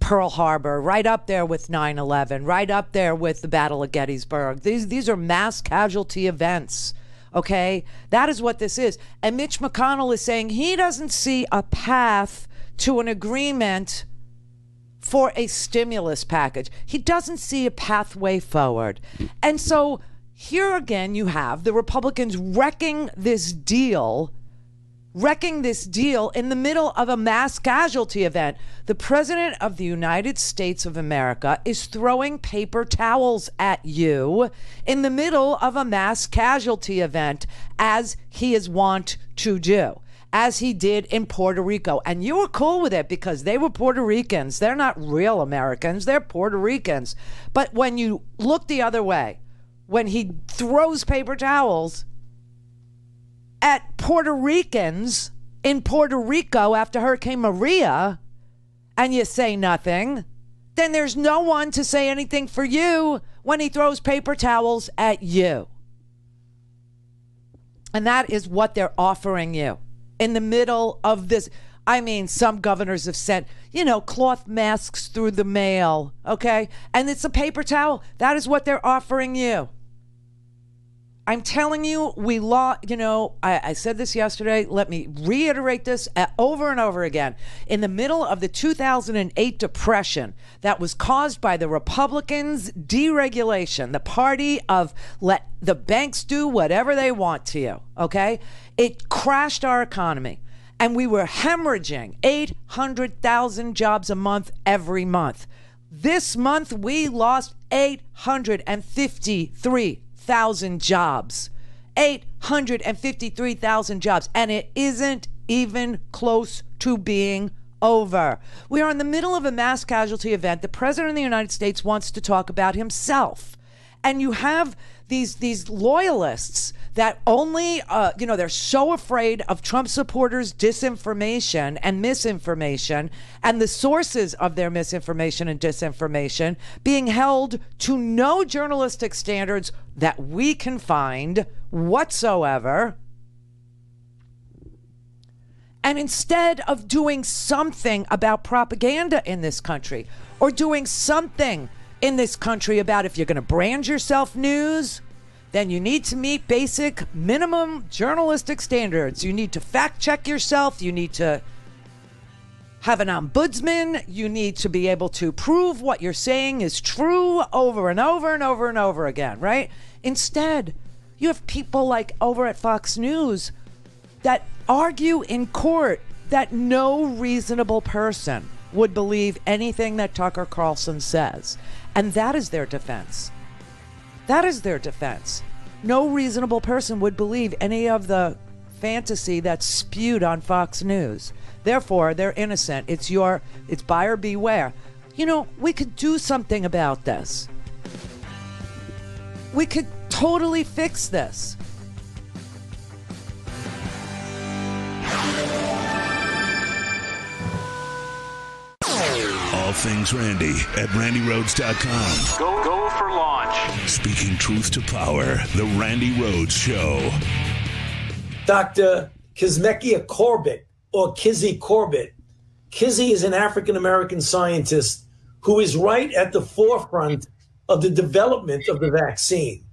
Pearl Harbor, right up there with nine eleven, right up there with the Battle of Gettysburg. These, these are mass casualty events, okay? That is what this is. And Mitch McConnell is saying he doesn't see a path to an agreement for a stimulus package. He doesn't see a pathway forward. And so here again you have the Republicans wrecking this deal wrecking this deal in the middle of a mass casualty event. The President of the United States of America is throwing paper towels at you in the middle of a mass casualty event, as he is wont to do, as he did in Puerto Rico. And you were cool with it because they were Puerto Ricans. They're not real Americans, they're Puerto Ricans. But when you look the other way, when he throws paper towels at Puerto Ricans in Puerto Rico after Hurricane Maria, and you say nothing, then there's no one to say anything for you when he throws paper towels at you. And that is what they're offering you in the middle of this. I mean, some governors have sent, you know, cloth masks through the mail, okay? And it's a paper towel. That is what they're offering you. I'm telling you, we law, you know, I, I said this yesterday. Let me reiterate this over and over again. In the middle of the two thousand eight depression that was caused by the Republicans' deregulation, the party of let the banks do whatever they want to you, okay? It crashed our economy, and we were hemorrhaging eight hundred thousand jobs a month every month. This month, we lost eight hundred fifty-three thousand jobs, eight hundred fifty-three thousand jobs, and it isn't even close to being over. We are in the middle of a mass casualty event. The President of the United States wants to talk about himself, and you have these these loyalists that only, uh, you know, they're so afraid of Trump supporters' disinformation and misinformation, and the sources of their misinformation and disinformation being held to no journalistic standards that we can find whatsoever. And instead of doing something about propaganda in this country, or doing something in this country about, if you're going to brand yourself news, then you need to meet basic minimum journalistic standards. You need to fact check yourself. You need to have an ombudsman. You need to be able to prove what you're saying is true over and over and over and over again, right? Instead, you have people like over at Fox News that argue in court that no reasonable person would believe anything that Tucker Carlson says. And that is their defense. That is their defense. No reasonable person would believe any of the fantasy that's spewed on Fox News. Therefore, they're innocent. It's your, it's buyer beware. You know, we could do something about this. We could totally fix this. All things Randy at randy rhoads dot com. Go, go for launch. Speaking truth to power, The Randy Rhoads Show. Doctor Kizmekia Corbett, or Kizzy Corbett. Kizzy is an African-American scientist who is right at the forefront of the development of the vaccine.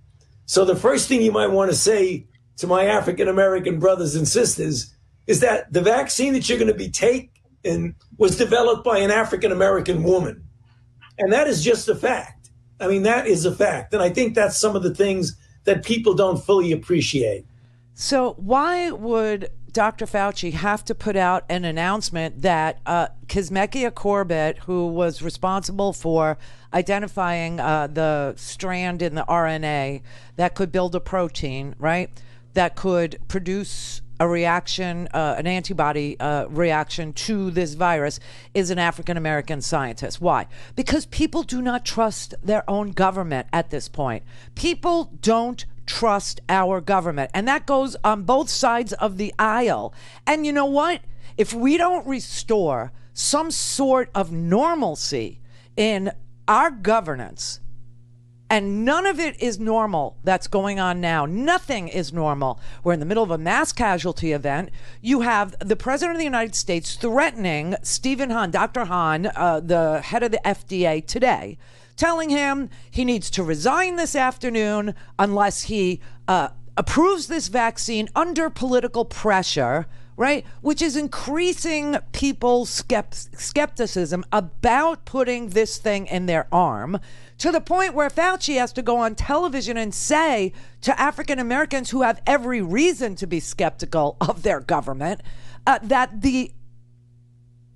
So the first thing you might want to say to my African-American brothers and sisters is that the vaccine that you're going to be taking and was developed by an African-American woman. And that is just a fact. I mean, that is a fact. And I think that's some of the things that people don't fully appreciate. So why would Doctor Fauci have to put out an announcement that uh, Kizmekia Corbett, who was responsible for identifying uh, the strand in the R N A that could build a protein, right, that could produce a reaction, uh, an antibody uh, reaction to this virus, is an African-American scientist. Why? Because people do not trust their own government at this point. People don't trust our government. And that goes on both sides of the aisle. And you know what? If we don't restore some sort of normalcy in our governance. And none of it is normal that's going on now. Nothing is normal. We're in the middle of a mass casualty event. You have the president of the United States threatening Stephen Hahn, Doctor Hahn, uh, the head of the F D A today, telling him he needs to resign this afternoon unless he uh, approves this vaccine under political pressure, right? Which is increasing people's skept- skepticism about putting this thing in their arm, to the point where Fauci has to go on television and say to African Americans who have every reason to be skeptical of their government uh, that the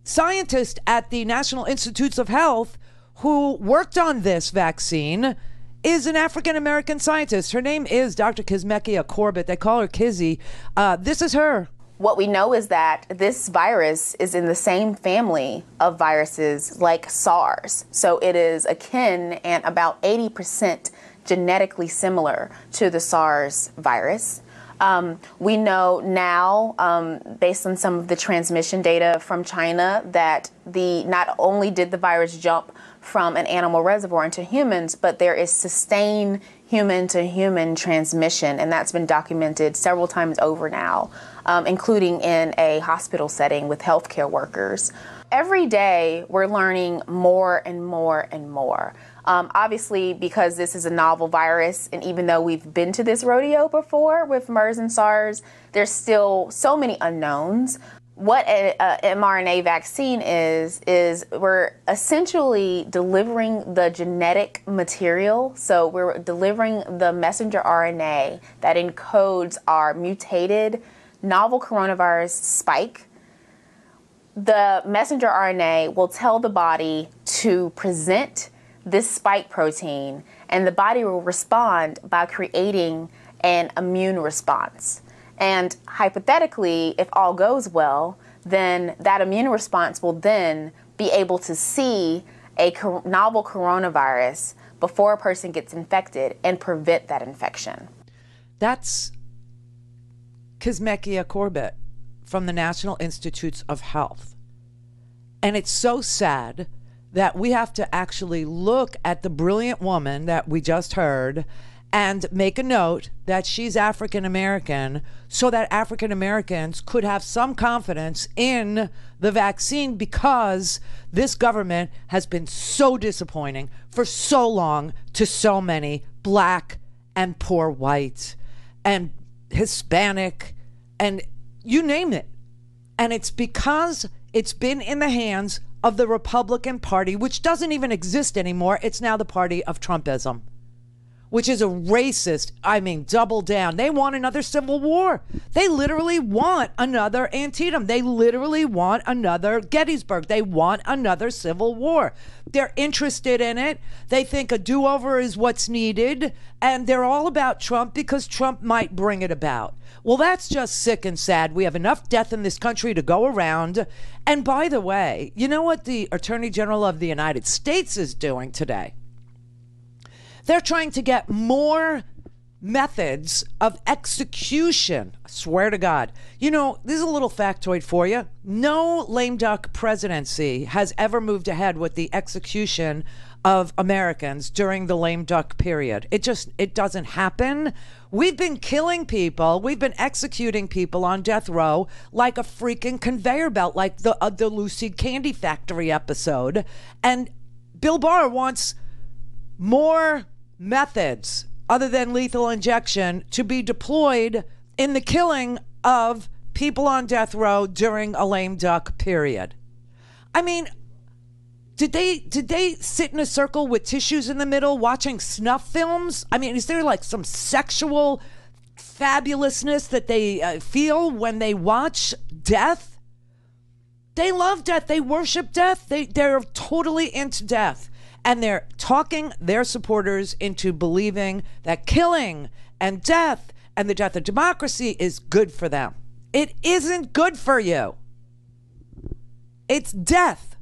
scientists at the National Institutes of Health who worked on this vaccine is an African American scientist. Her name is Doctor Kizmekia Corbett. They call her Kizzy. Uh, this is her. What we know is that this virus is in the same family of viruses like SARS. So it is akin and about eighty percent genetically similar to the SARS virus. Um, we know now, um, based on some of the transmission data from China, that the not only did the virus jump from an animal reservoir into humans, but there is sustained human-to-human transmission, and that's been documented several times over now, um, including in a hospital setting with healthcare workers. Every day, we're learning more and more and more. Um, obviously, because this is a novel virus, and even though we've been to this rodeo before with MERS and SARS, there's still so many unknowns. What a, a mRNA vaccine is, is we're essentially delivering the genetic material. So we're delivering the messenger R N A that encodes our mutated novel coronavirus spike. The messenger R N A will tell the body to present this spike protein, and the body will respond by creating an immune response. And hypothetically, if all goes well, then that immune response will then be able to see a novel coronavirus before a person gets infected and prevent that infection. That's Kizmekia Corbett from the National Institutes of Health. And it's so sad that we have to actually look at the brilliant woman that we just heard and make a note that she's African American, so that African Americans could have some confidence in the vaccine, because this government has been so disappointing for so long to so many black and poor whites and Hispanic and you name it. And it's because it's been in the hands of the Republican Party, which doesn't even exist anymore. It's now the party of Trumpism, which is a racist, I mean, double down. They want another civil war. They literally want another Antietam. They literally want another Gettysburg. They want another civil war. They're interested in it. They think a do-over is what's needed. And they're all about Trump because Trump might bring it about. Well, that's just sick and sad. We have enough death in this country to go around. And by the way, you know what the Attorney General of the United States is doing today? They're trying to get more methods of execution. I swear to God. You know, this is a little factoid for you. No lame duck presidency has ever moved ahead with the execution of Americans during the lame duck period. It just, it doesn't happen. We've been killing people. We've been executing people on death row like a freaking conveyor belt, like the, uh, the Lucy Candy Factory episode. And Bill Barr wants more methods other than lethal injection to be deployed in the killing of people on death row during a lame duck period. I mean, did they did they sit in a circle with tissues in the middle watching snuff films? I mean, is there like some sexual fabulousness that they uh, feel when they watch death? They love death. They worship death. They, they're totally into death. And they're talking their supporters into believing that killing and death and the death of democracy is good for them. It isn't good for you. It's death.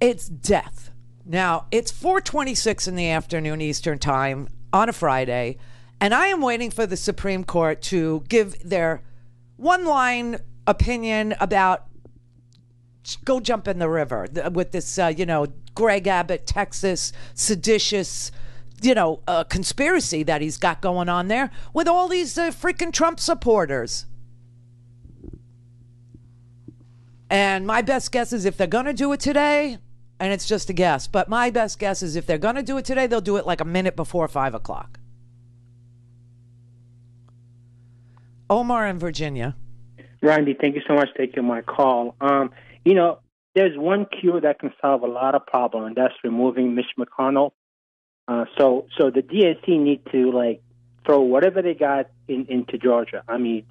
It's death. Now, it's four twenty-six in the afternoon Eastern Time on a Friday, and I am waiting for the Supreme Court to give their one-line opinion about go jump in the river with this, uh, you know, Greg Abbott, Texas, seditious, you know, uh, conspiracy that he's got going on there with all these uh, freaking Trump supporters. And my best guess is if they're going to do it today, and it's just a guess, but my best guess is if they're going to do it today, they'll do it like a minute before five o'clock. Omar in Virginia. Randy, thank you so much for taking my call. Um, you know, there's one cure that can solve a lot of problems, and that's removing Mitch McConnell. Uh, so so the D N C need to, like, throw whatever they got in, into Georgia. I mean,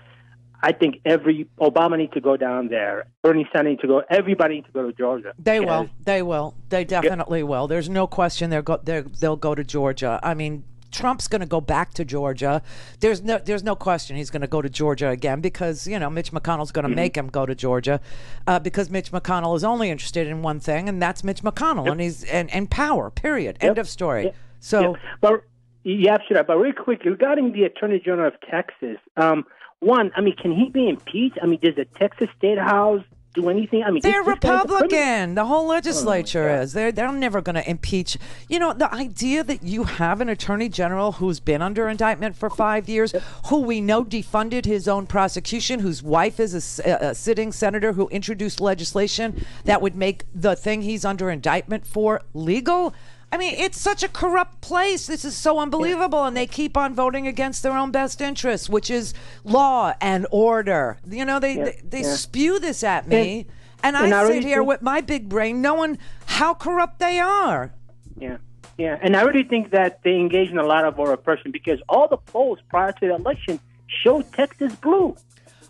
I think every Obama needs to go down there. Bernie Sanders needs to go. Everybody needs to go to Georgia. They will. Yes. They will. They definitely will. There's no question they're go, they're, they'll go to Georgia. I mean, Trump's going to go back to Georgia. There's no there's no question he's going to go to Georgia again because, you know, Mitch McConnell's going to mm-hmm. make him go to Georgia uh, because Mitch McConnell is only interested in one thing, and that's Mitch McConnell yep. and he's and, and power, period. Yep. End of story. Yep. So, yep. But, yeah, sure. But real quick, regarding the Attorney General of Texas, um, one, I mean, can he be impeached? I mean, does the Texas State House do anything? I mean, they're Republican. The whole legislature oh is. They're they're never going to impeach. You know, the idea that you have an attorney general who's been under indictment for five years, who we know defunded his own prosecution, whose wife is a, a sitting senator who introduced legislation that would make the thing he's under indictment for legal. I mean, it's such a corrupt place. This is so unbelievable. And they keep on voting against their own best interests, which is law and order. You know, they, yeah, they, they yeah. spew this at me. And, and I, I sit really here think, with my big brain knowing how corrupt they are. Yeah, yeah. And I really think that they engage in a lot of oppression because all the polls prior to the election show Texas blue.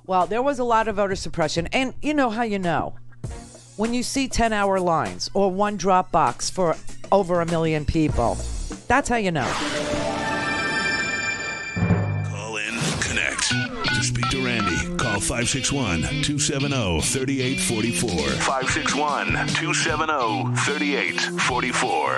Well, there was a lot of voter suppression. And you know how you know. When you see ten-hour lines or one drop box for over a million people, that's how you know. Call in, connect. To speak to Randy, call five six one, two seven zero, three eight four four. five six one, two seven zero, three eight four four.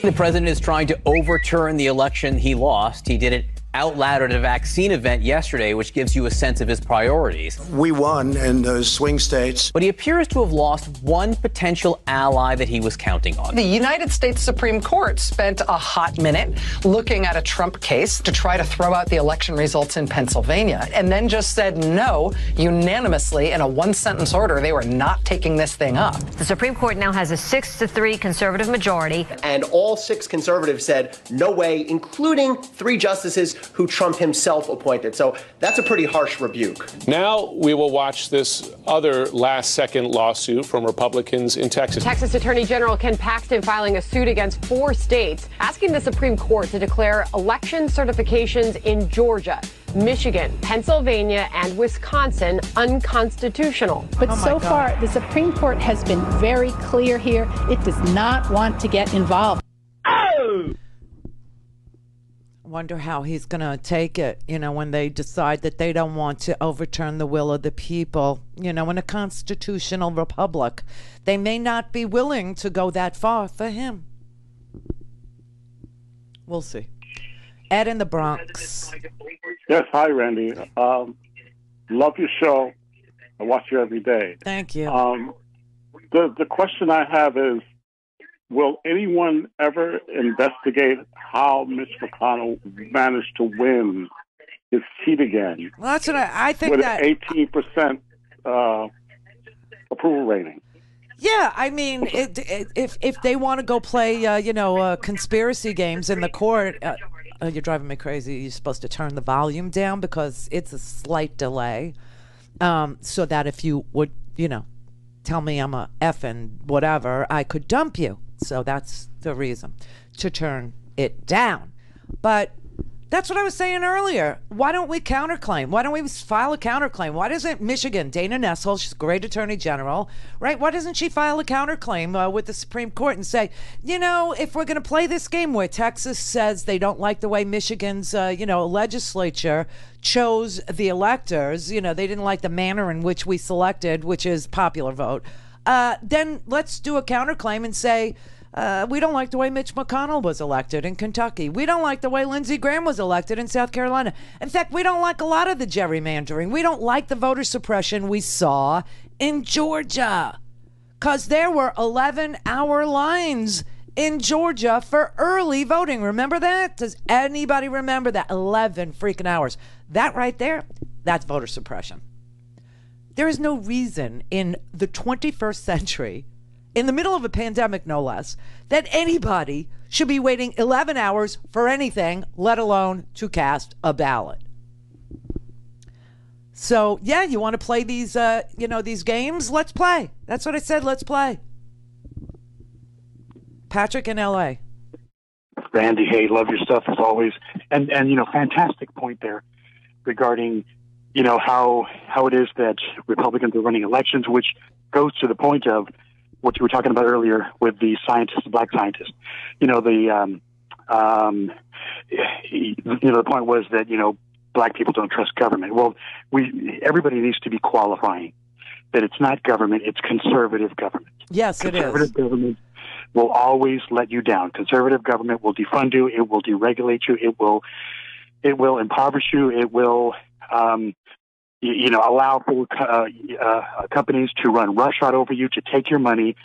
The president is trying to overturn the election he lost. He did it out loud at a vaccine event yesterday, which gives you a sense of his priorities. We won in those swing states. But he appears to have lost one potential ally that he was counting on. The United States Supreme Court spent a hot minute looking at a Trump case to try to throw out the election results in Pennsylvania, and then just said no unanimously in a one-sentence order. They were not taking this thing up. The Supreme Court now has a six to three conservative majority. And all six conservatives said no way, including three justices who Trump himself appointed. So that's a pretty harsh rebuke. Now we will watch this other last-second lawsuit from Republicans in Texas. Texas Attorney General Ken Paxton filing a suit against four states, asking the Supreme Court to declare election certifications in Georgia, Michigan, Pennsylvania, and Wisconsin unconstitutional. But oh so God. far, the Supreme Court has been very clear here. It does not want to get involved. Oh! Wonder how he's going to take it, you know, when they decide that they don't want to overturn the will of the people. You know, in a constitutional republic, they may not be willing to go that far for him. We'll see. Ed in the Bronx. Yes, hi, Randy. Um, love your show. I watch you every day. Thank you. Um, the, the question I have is, will anyone ever investigate how Mitch McConnell managed to win his seat again? Well, that's what I, I think with that eighteen percent uh, approval rating. Yeah, I mean, it, it, if if they want to go play, uh, you know, uh, conspiracy games in the court, uh, oh, you're driving me crazy. You're supposed to turn the volume down because it's a slight delay, um, so that if you would, you know, tell me I'm a effing whatever, I could dump you. So that's the reason to turn it down. But that's what I was saying earlier. Why don't we counterclaim? Why don't we file a counterclaim? Why doesn't Michigan, Dana Nessel, she's a great attorney general, right? Why doesn't she file a counterclaim uh, with the Supreme Court and say, you know, if we're going to play this game where Texas says they don't like the way Michigan's, uh, you know, legislature chose the electors, you know, they didn't like the manner in which we selected, which is popular vote. Uh, then let's do a counterclaim and say, Uh, we don't like the way Mitch McConnell was elected in Kentucky. We don't like the way Lindsey Graham was elected in South Carolina. In fact, we don't like a lot of the gerrymandering. We don't like the voter suppression we saw in Georgia, because there were eleven-hour lines in Georgia for early voting. Remember that? Does anybody remember that? eleven freaking hours. That right there, that's voter suppression. There is no reason in the twenty-first century, in the middle of a pandemic, no less, that anybody should be waiting eleven hours for anything, let alone to cast a ballot. So, yeah, you want to play these, uh, you know, these games? Let's play. That's what I said. Let's play. Patrick in L A. Randy, hey, love your stuff as always. And, and you know, fantastic point there regarding, you know, how, how it is that Republicans are running elections, which goes to the point of what you were talking about earlier with the scientists, the black scientists. You know, the um, um, you know, the point was that, you know, black people don't trust government. Well, we everybody needs to be qualifying that it's not government; it's conservative government. Yes, it is. Conservative government will always let you down. Conservative government will defund you. It will deregulate you. It will, it will impoverish you. It will. Um, You know, allow for, uh, uh, companies to run roughshod over you, to take your money,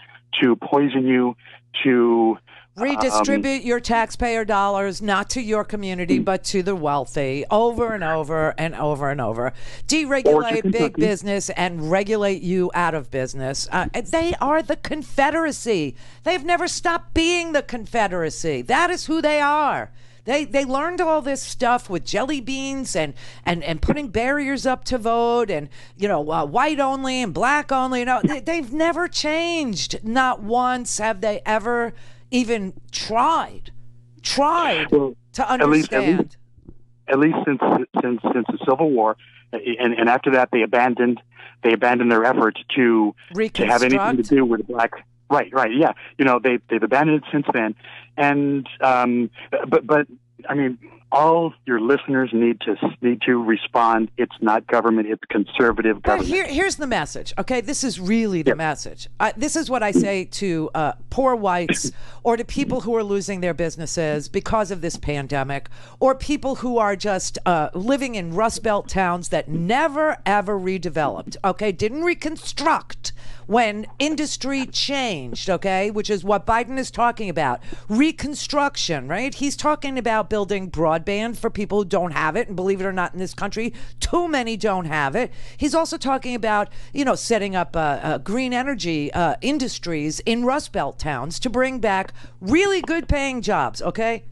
to poison you, to redistribute um, your taxpayer dollars, not to your community, but to the wealthy, over and over and over and over. Deregulate big business and regulate you out of business. Uh, they are the Confederacy. They've never stopped being the Confederacy. That is who they are. They they learned all this stuff with jelly beans and, and, and putting barriers up to vote and, you know, uh, white only and black only. You know, they, they've never changed. Not once have they ever even tried, tried well, to understand. At least, at least, at least since, since since the Civil War, and, and after that they abandoned they abandoned their effort to to have anything to do with black. Right, right, yeah. You know, they, they've abandoned it since then. And, um, but, but, I mean, all your listeners need to need to respond. It's not government, it's conservative government. But here, here's the message, okay? This is really the yep. message. I, this is what I say to uh, poor whites or to people who are losing their businesses because of this pandemic, or people who are just uh, living in Rust Belt towns that never, ever redeveloped, okay? Didn't reconstruct when industry changed, okay, which is what Biden is talking about. Reconstruction, right? He's talking about building broadband for people who don't have it, and believe it or not, in this country, too many don't have it. He's also talking about, you know, setting up uh, uh, green energy uh, industries in Rust Belt towns to bring back really good paying jobs, okay?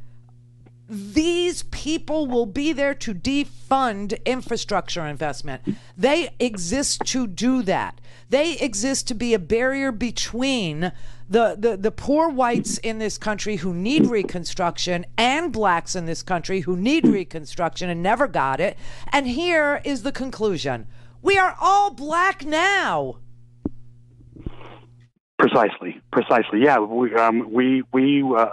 These people will be there to defund infrastructure investment. They exist to do that. They exist to be a barrier between the, the, the poor whites in this country who need reconstruction and blacks in this country who need reconstruction and never got it. And here is the conclusion. We are all black now. Precisely. Precisely. Yeah. We, um, we, we uh,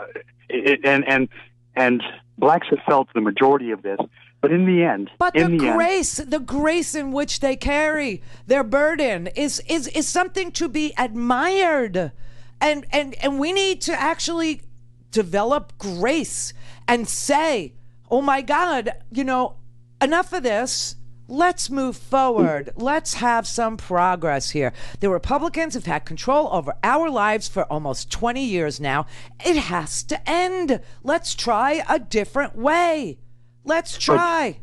it, and, and, and blacks have felt the majority of this, but in the end, but in the, the grace, end, the grace in which they carry their burden is is is something to be admired, and and and we need to actually develop grace and say, oh my God, you know, enough of this. Let's move forward. Let's have some progress here. The Republicans have had control over our lives for almost twenty years now. It has to end. Let's try a different way. Let's try.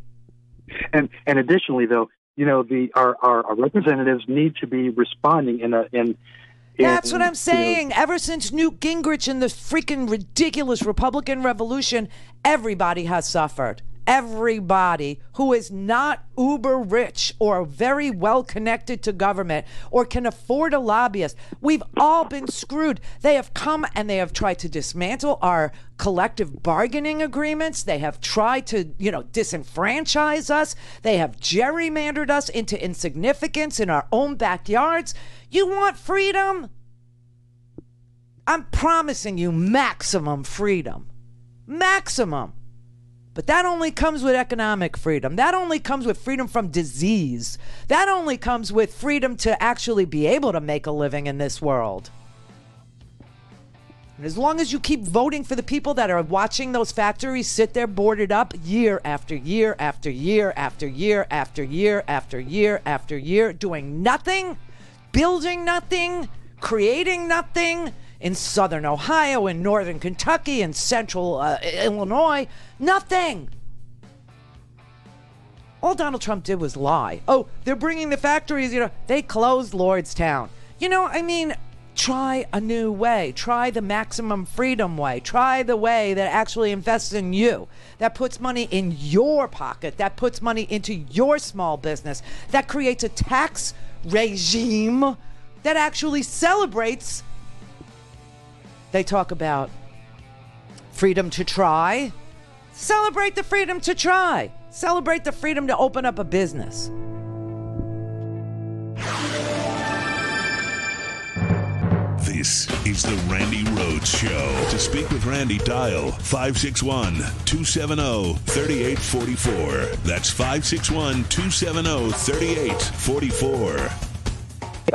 And and additionally, though, you know, the our our, our representatives need to be responding in a in. That's what I'm saying. You know, ever since Newt Gingrich and the freaking ridiculous Republican Revolution, everybody has suffered. Everybody who is not uber rich or very well connected to government or can afford a lobbyist, we've all been screwed. They have come and they have tried to dismantle our collective bargaining agreements. They have tried to, you know, disenfranchise us. They have gerrymandered us into insignificance in our own backyards. You want freedom? I'm promising you maximum freedom. Maximum. But that only comes with economic freedom. That only comes with freedom from disease. That only comes with freedom to actually be able to make a living in this world. And as long as you keep voting for the people that are watching those factories sit there boarded up year after year after year after year after year after year after year, doing nothing, building nothing, creating nothing in southern Ohio, in northern Kentucky, in central uh, Illinois, nothing. All Donald Trump did was lie. Oh, they're bringing the factories, you know, they closed Lordstown. You know, I mean, try a new way. Try the maximum freedom way. Try the way that actually invests in you, that puts money in your pocket, that puts money into your small business, that creates a tax regime that actually celebrates. They talk about freedom to try. Celebrate the freedom to try. Celebrate the freedom to open up a business. This is the Randy Rhoads Show. To speak with Randy, dial five six one, two seven zero, three eight four four. That's five six one, two seven zero, three eight four four.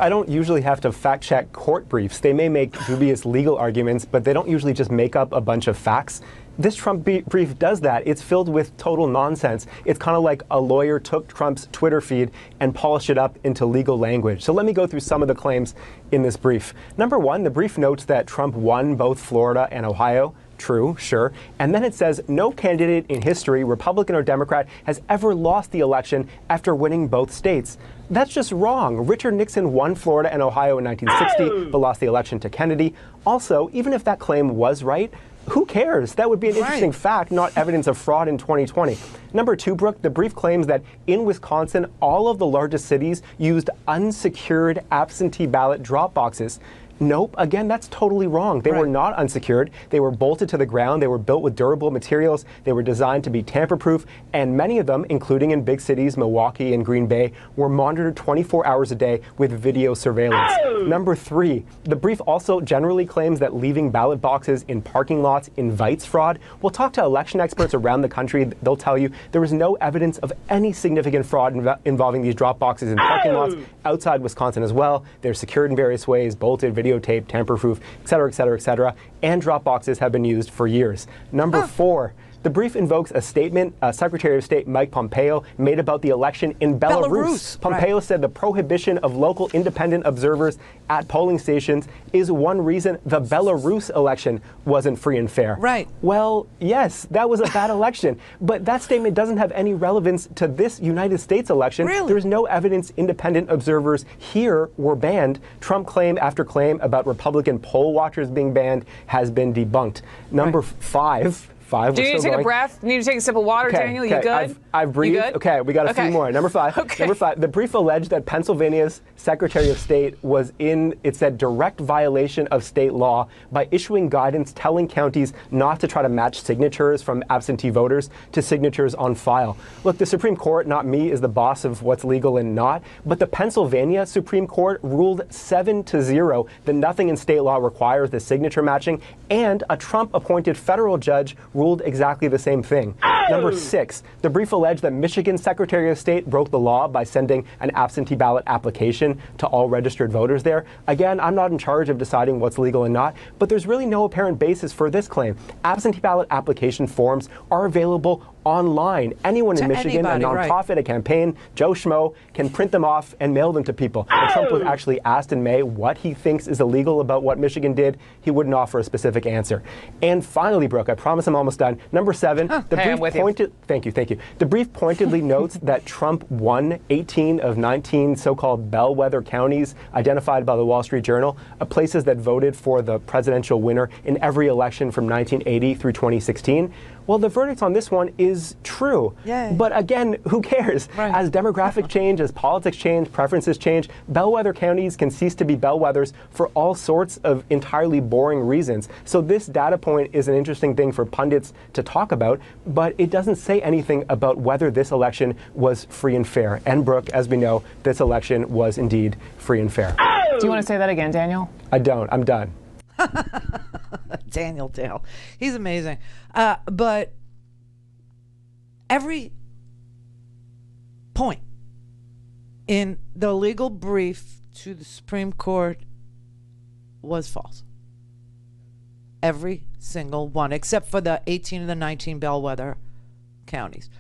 I don't usually have to fact-check court briefs. They may make dubious legal arguments, but they don't usually just make up a bunch of facts. This Trump brief does that. It's filled with total nonsense. It's kind of like a lawyer took Trump's Twitter feed and polished it up into legal language. So let me go through some of the claims in this brief. Number one, the brief notes that Trump won both Florida and Ohio. True, sure. And then it says no candidate in history, Republican or Democrat, has ever lost the election after winning both states. That's just wrong. Richard Nixon won Florida and Ohio in nineteen sixty, but lost the election to Kennedy. Also, even if that claim was right, who cares? That would be an interesting right. fact, not evidence of fraud in twenty twenty. Number two, Brooke, the brief claims that in Wisconsin, all of the largest cities used unsecured absentee ballot drop boxes. Nope. Again, that's totally wrong. They right. were not unsecured. They were bolted to the ground. They were built with durable materials. They were designed to be tamper-proof. And many of them, including in big cities, Milwaukee and Green Bay, were monitored twenty-four hours a day with video surveillance. Oh! Number three, the brief also generally claims that leaving ballot boxes in parking lots invites fraud. We'll talk to election experts around the country. They'll tell you there was no evidence of any significant fraud inv involving these drop boxes in parking oh! lots outside Wisconsin as well. They're secured in various ways, bolted, video videotape, tamper-proof, et cetera, et cetera, et cetera, and drop boxes have been used for years. Number oh. four, the brief invokes a statement uh, Secretary of State Mike Pompeo made about the election in Belarus. Belarus. Pompeo right. said the prohibition of local independent observers at polling stations is one reason the Belarus election wasn't free and fair. Right. Well, yes, that was a bad election, but that statement doesn't have any relevance to this United States election. Really? There's no evidence independent observers here were banned. Trump claim after claim about Republican poll watchers being banned has been debunked. Number right. five. Five, Do you need to take going. a breath? You need to take a sip of water, okay, Daniel? Okay. You good? I've, I've breathed. You good? Okay, we got a okay. few more. Number five. Okay. Number five. The brief alleged that Pennsylvania's Secretary of State was in, it said, direct violation of state law by issuing guidance telling counties not to try to match signatures from absentee voters to signatures on file. Look, the Supreme Court, not me, is the boss of what's legal and not, but the Pennsylvania Supreme Court ruled seven to zero that nothing in state law requires the signature matching, and a Trump-appointed federal judge ruled exactly the same thing. Oh! Number six, the brief alleged that Michigan's Secretary of State broke the law by sending an absentee ballot application to all registered voters there. Again, I'm not in charge of deciding what's legal and not, but there's really no apparent basis for this claim. Absentee ballot application forms are available online. Anyone to in Michigan, anybody, a nonprofit, right. a campaign, Joe Schmo, can print them off and mail them to people. Oh! When Trump was actually asked in May what he thinks is illegal about what Michigan did, he wouldn't offer a specific answer. And finally, Brooke, I promise I'm almost done. Number seven, oh, the hey, brief pointed. You. Thank you, thank you. The brief pointedly notes that Trump won eighteen of nineteen so-called bellwether counties identified by the Wall Street Journal, places that voted for the presidential winner in every election from nineteen eighty through twenty sixteen. Well, the verdict on this one is true. Yay. But again, who cares? Right. As demographic change, as politics change, preferences change, bellwether counties can cease to be bellwethers for all sorts of entirely boring reasons. So this data point is an interesting thing for pundits to talk about, but it doesn't say anything about whether this election was free and fair. And Brooke, as we know, this election was indeed free and fair. Do you want to say that again, Daniel? I don't. I'm done. Daniel Dale. He's amazing. Uh, but every point in the legal brief to the Supreme Court was false. every single one, except for the eighteen of the nineteen bellwether counties.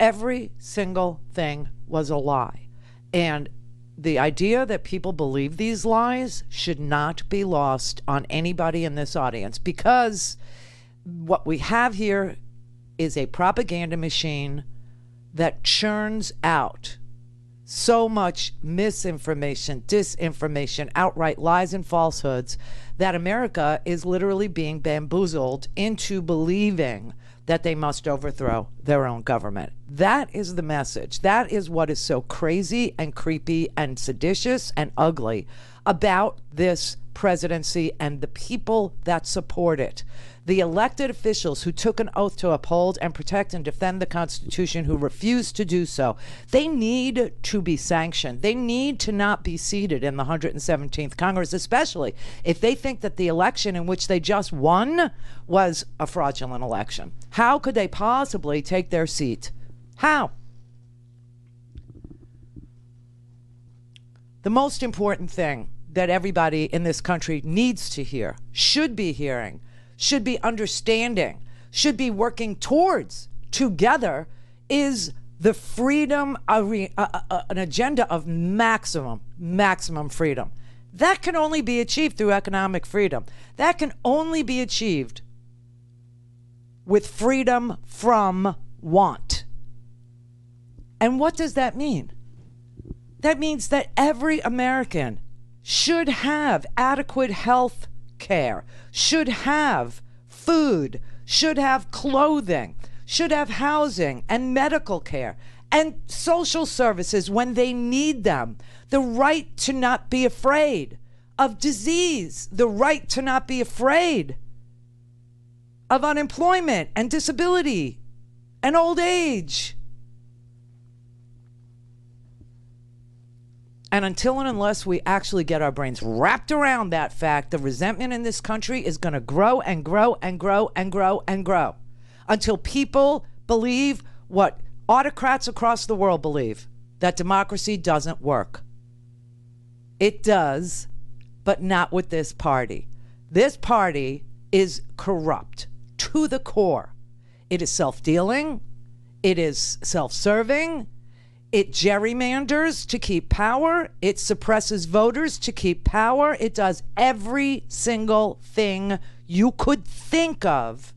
Every single thing was a lie. And the idea that people believe these lies should not be lost on anybody in this audience, because what we have here is a propaganda machine that churns out so much misinformation, disinformation, outright lies and falsehoods that America is literally being bamboozled into believing that they must overthrow their own government. That is the message. That is what is so crazy and creepy and seditious and ugly about this presidency and the people that support it. The elected officials who took an oath to uphold and protect and defend the Constitution, who refused to do so, they need to be sanctioned. They need to not be seated in the one hundred seventeenth Congress, especially if they think that the election in which they just won was a fraudulent election. How could they possibly take their seat? How? The most important thing that everybody in this country needs to hear, should be hearing, should be understanding, should be working towards together, is the freedom, a, a, a, an agenda of maximum, maximum freedom. That can only be achieved through economic freedom. That can only be achieved with freedom from want. And what does that mean? That means that every American should have adequate health care, should have food, should have clothing, should have housing and medical care and social services when they need them, the right to not be afraid of disease, the right to not be afraid of unemployment and disability and old age. And until and unless we actually get our brains wrapped around that fact, the resentment in this country is going to grow and grow and grow and grow and grow until people believe what autocrats across the world believe, that democracy doesn't work. It does, but not with this party. This party is corrupt to the core. It is self-dealing. It is self-serving. It gerrymanders to keep power. It suppresses voters to keep power. It does every single thing you could think of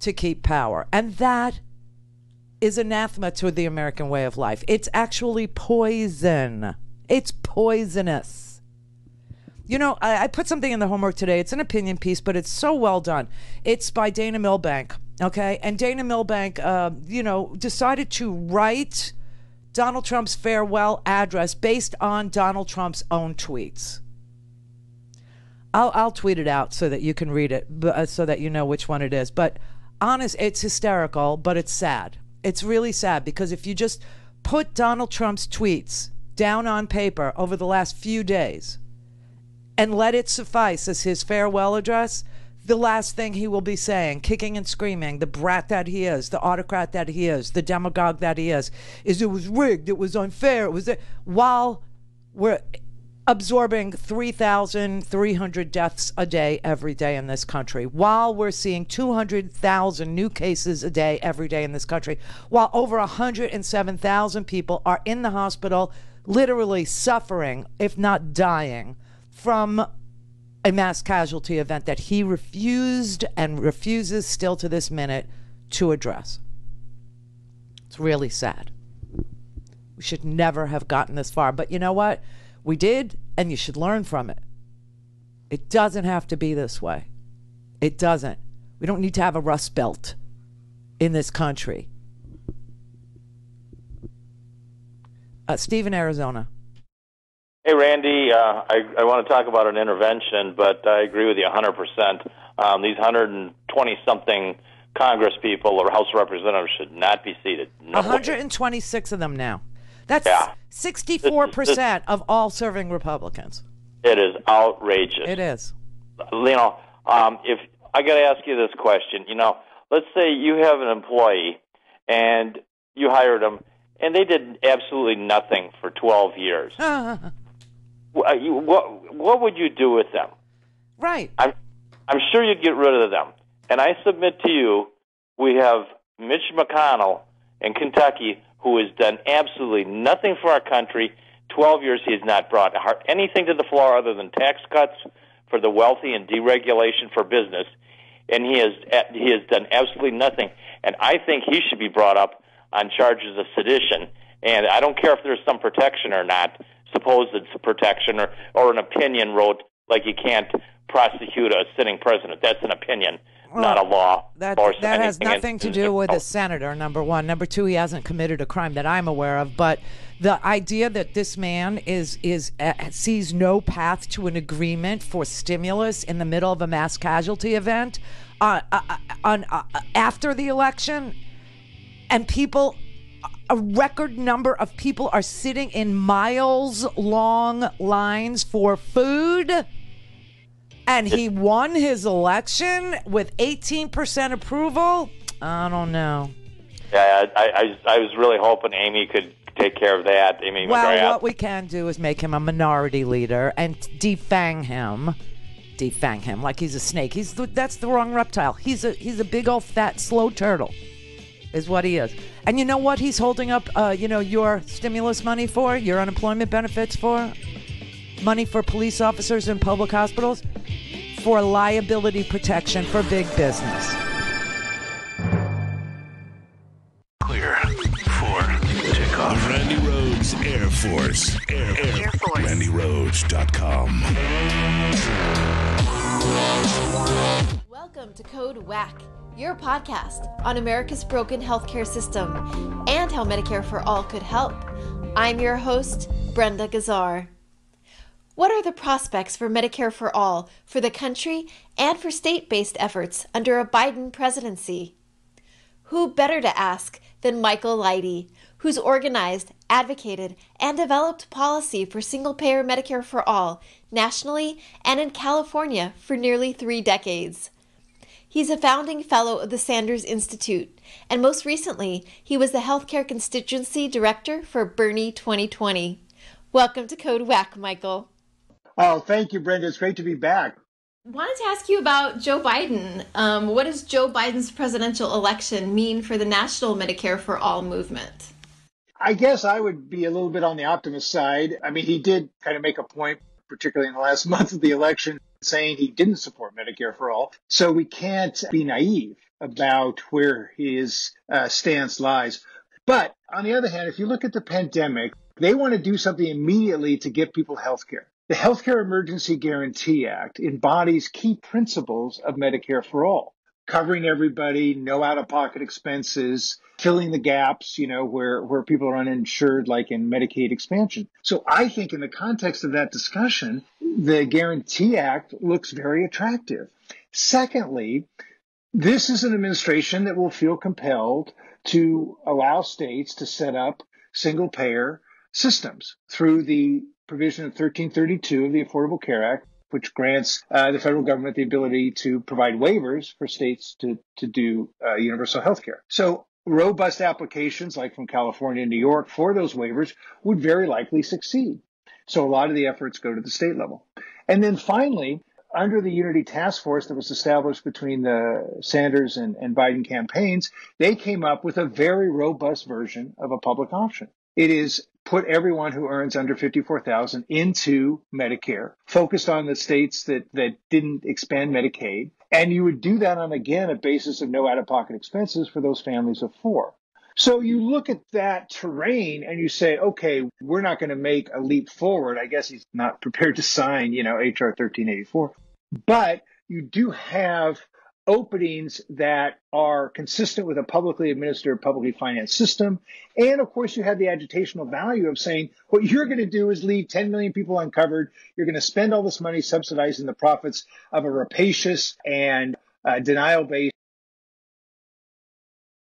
to keep power. And that is anathema to the American way of life. It's actually poison. It's poisonous. You know, I, I put something in the homework today. It's an opinion piece, but it's so well done. It's by Dana Milbank. Okay, and Dana Milbank, uh, you know, decided to write Donald Trump's farewell address based on Donald Trump's own tweets. I'll, I'll tweet it out so that you can read it, uh, so that you know which one it is. But honest, it's hysterical, but it's sad. It's really sad, because if you just put Donald Trump's tweets down on paper over the last few days and let it suffice as his farewell address, the last thing he will be saying, kicking and screaming, the brat that he is, the autocrat that he is, the demagogue that he is, is it was rigged, it was unfair, it was it. While we're absorbing three thousand three hundred deaths a day every day in this country, while we're seeing two hundred thousand new cases a day every day in this country, while over one hundred seven thousand people are in the hospital, literally suffering, if not dying, from a mass casualty event that he refused and refuses still to this minute to address. It's really sad. We should never have gotten this far, but you know what? We did, and you should learn from it. It doesn't have to be this way. It doesn't. We don't need to have a rust belt in this country. Uh, Steve in Arizona. Hey, Randy, uh, I, I want to talk about an intervention, but I agree with you one hundred percent. Um, these one hundred twenty-something Congress people or House representatives should not be seated. No one hundred twenty-six way. Of them now. That's yeah. sixty-four percent of all serving Republicans. It is outrageous. It is. You know, um, if I got to ask you this question. You know, let's say you have an employee and you hired them, and they did absolutely nothing for twelve years. Uh-huh. What, what would you do with them? Right. I'm, I'm sure you'd get rid of them. And I submit to you, we have Mitch McConnell in Kentucky, who has done absolutely nothing for our country. Twelve years he has not brought anything to the floor other than tax cuts for the wealthy and deregulation for business. And he has he has done absolutely nothing. And I think he should be brought up on charges of sedition. And I don't care if there's some protection or not, supposed protection or, or an opinion wrote like you can't prosecute a sitting president. That's an opinion. Well, not a law. That, that has nothing to do with a senator, number one. Number two, he hasn't committed a crime that I'm aware of. But the idea that this man is is uh, sees no path to an agreement for stimulus in the middle of a mass casualty event uh, uh, on uh, after the election, and people, a record number of people are sitting in miles-long lines for food. And he won his election with eighteen percent approval? I don't know. Yeah, I, I, I was really hoping Amy could take care of that. Amy well, McGrath. What we can do is make him a minority leader and defang him. Defang him like he's a snake. He's the, that's the wrong reptile. He's a, he's a big old fat slow turtle is what he is. And you know what he's holding up uh, you know, your stimulus money for, your unemployment benefits for? Money for police officers in public hospitals for liability protection for big business. Clear for takeoff. Randy Rhoads Air Force. Air, Air, Air Force. Randy Rhoads dot com. Welcome to Code W A C, your podcast on America's broken healthcare system and how Medicare for All could help. I'm your host, Brenda Gazzar. What are the prospects for Medicare for All, for the country, and for state-based efforts under a Biden presidency? Who better to ask than Michael Lighty, who's organized, advocated, and developed policy for single-payer Medicare for All nationally and in California for nearly three decades. He's a founding fellow of the Sanders Institute, and most recently, he was the healthcare constituency director for Bernie twenty twenty. Welcome to Code W A C, Michael. Oh, thank you, Brenda. It's great to be back. I wanted to ask you about Joe Biden. Um, what does Joe Biden's presidential election mean for the national Medicare for All movement? I guess I would be a little bit on the optimist side. I mean, he did kind of make a point, particularly in the last month of the election, saying he didn't support Medicare for All. So we can't be naive about where his uh, stance lies. But on the other hand, if you look at the pandemic, they want to do something immediately to get people health care. The Healthcare Emergency Guarantee Act embodies key principles of Medicare for All, covering everybody, no out-of-pocket expenses, filling the gaps, you know, where, where people are uninsured, like in Medicaid expansion. So I think in the context of that discussion, the Guarantee Act looks very attractive. Secondly, this is an administration that will feel compelled to allow states to set up single-payer systems through the provision of thirteen thirty-two of the Affordable Care Act, which grants uh, the federal government the ability to provide waivers for states to, to do uh, universal health care. So robust applications like from California and New York for those waivers would very likely succeed. So a lot of the efforts go to the state level. And then finally, under the Unity Task Force that was established between the Sanders and, and Biden campaigns, they came up with a very robust version of a public option. It is put everyone who earns under fifty-four thousand dollars into Medicare, focused on the states that, that didn't expand Medicaid. And you would do that on, again, a basis of no out-of-pocket expenses for those families of four. So you look at that terrain and you say, okay, we're not going to make a leap forward. I guess he's not prepared to sign, you know, H R thirteen eighty-four. But you do have openings that are consistent with a publicly administered, publicly financed system. And of course, you have the agitational value of saying, what you're going to do is leave ten million people uncovered. You're going to spend all this money subsidizing the profits of a rapacious and uh, denial-based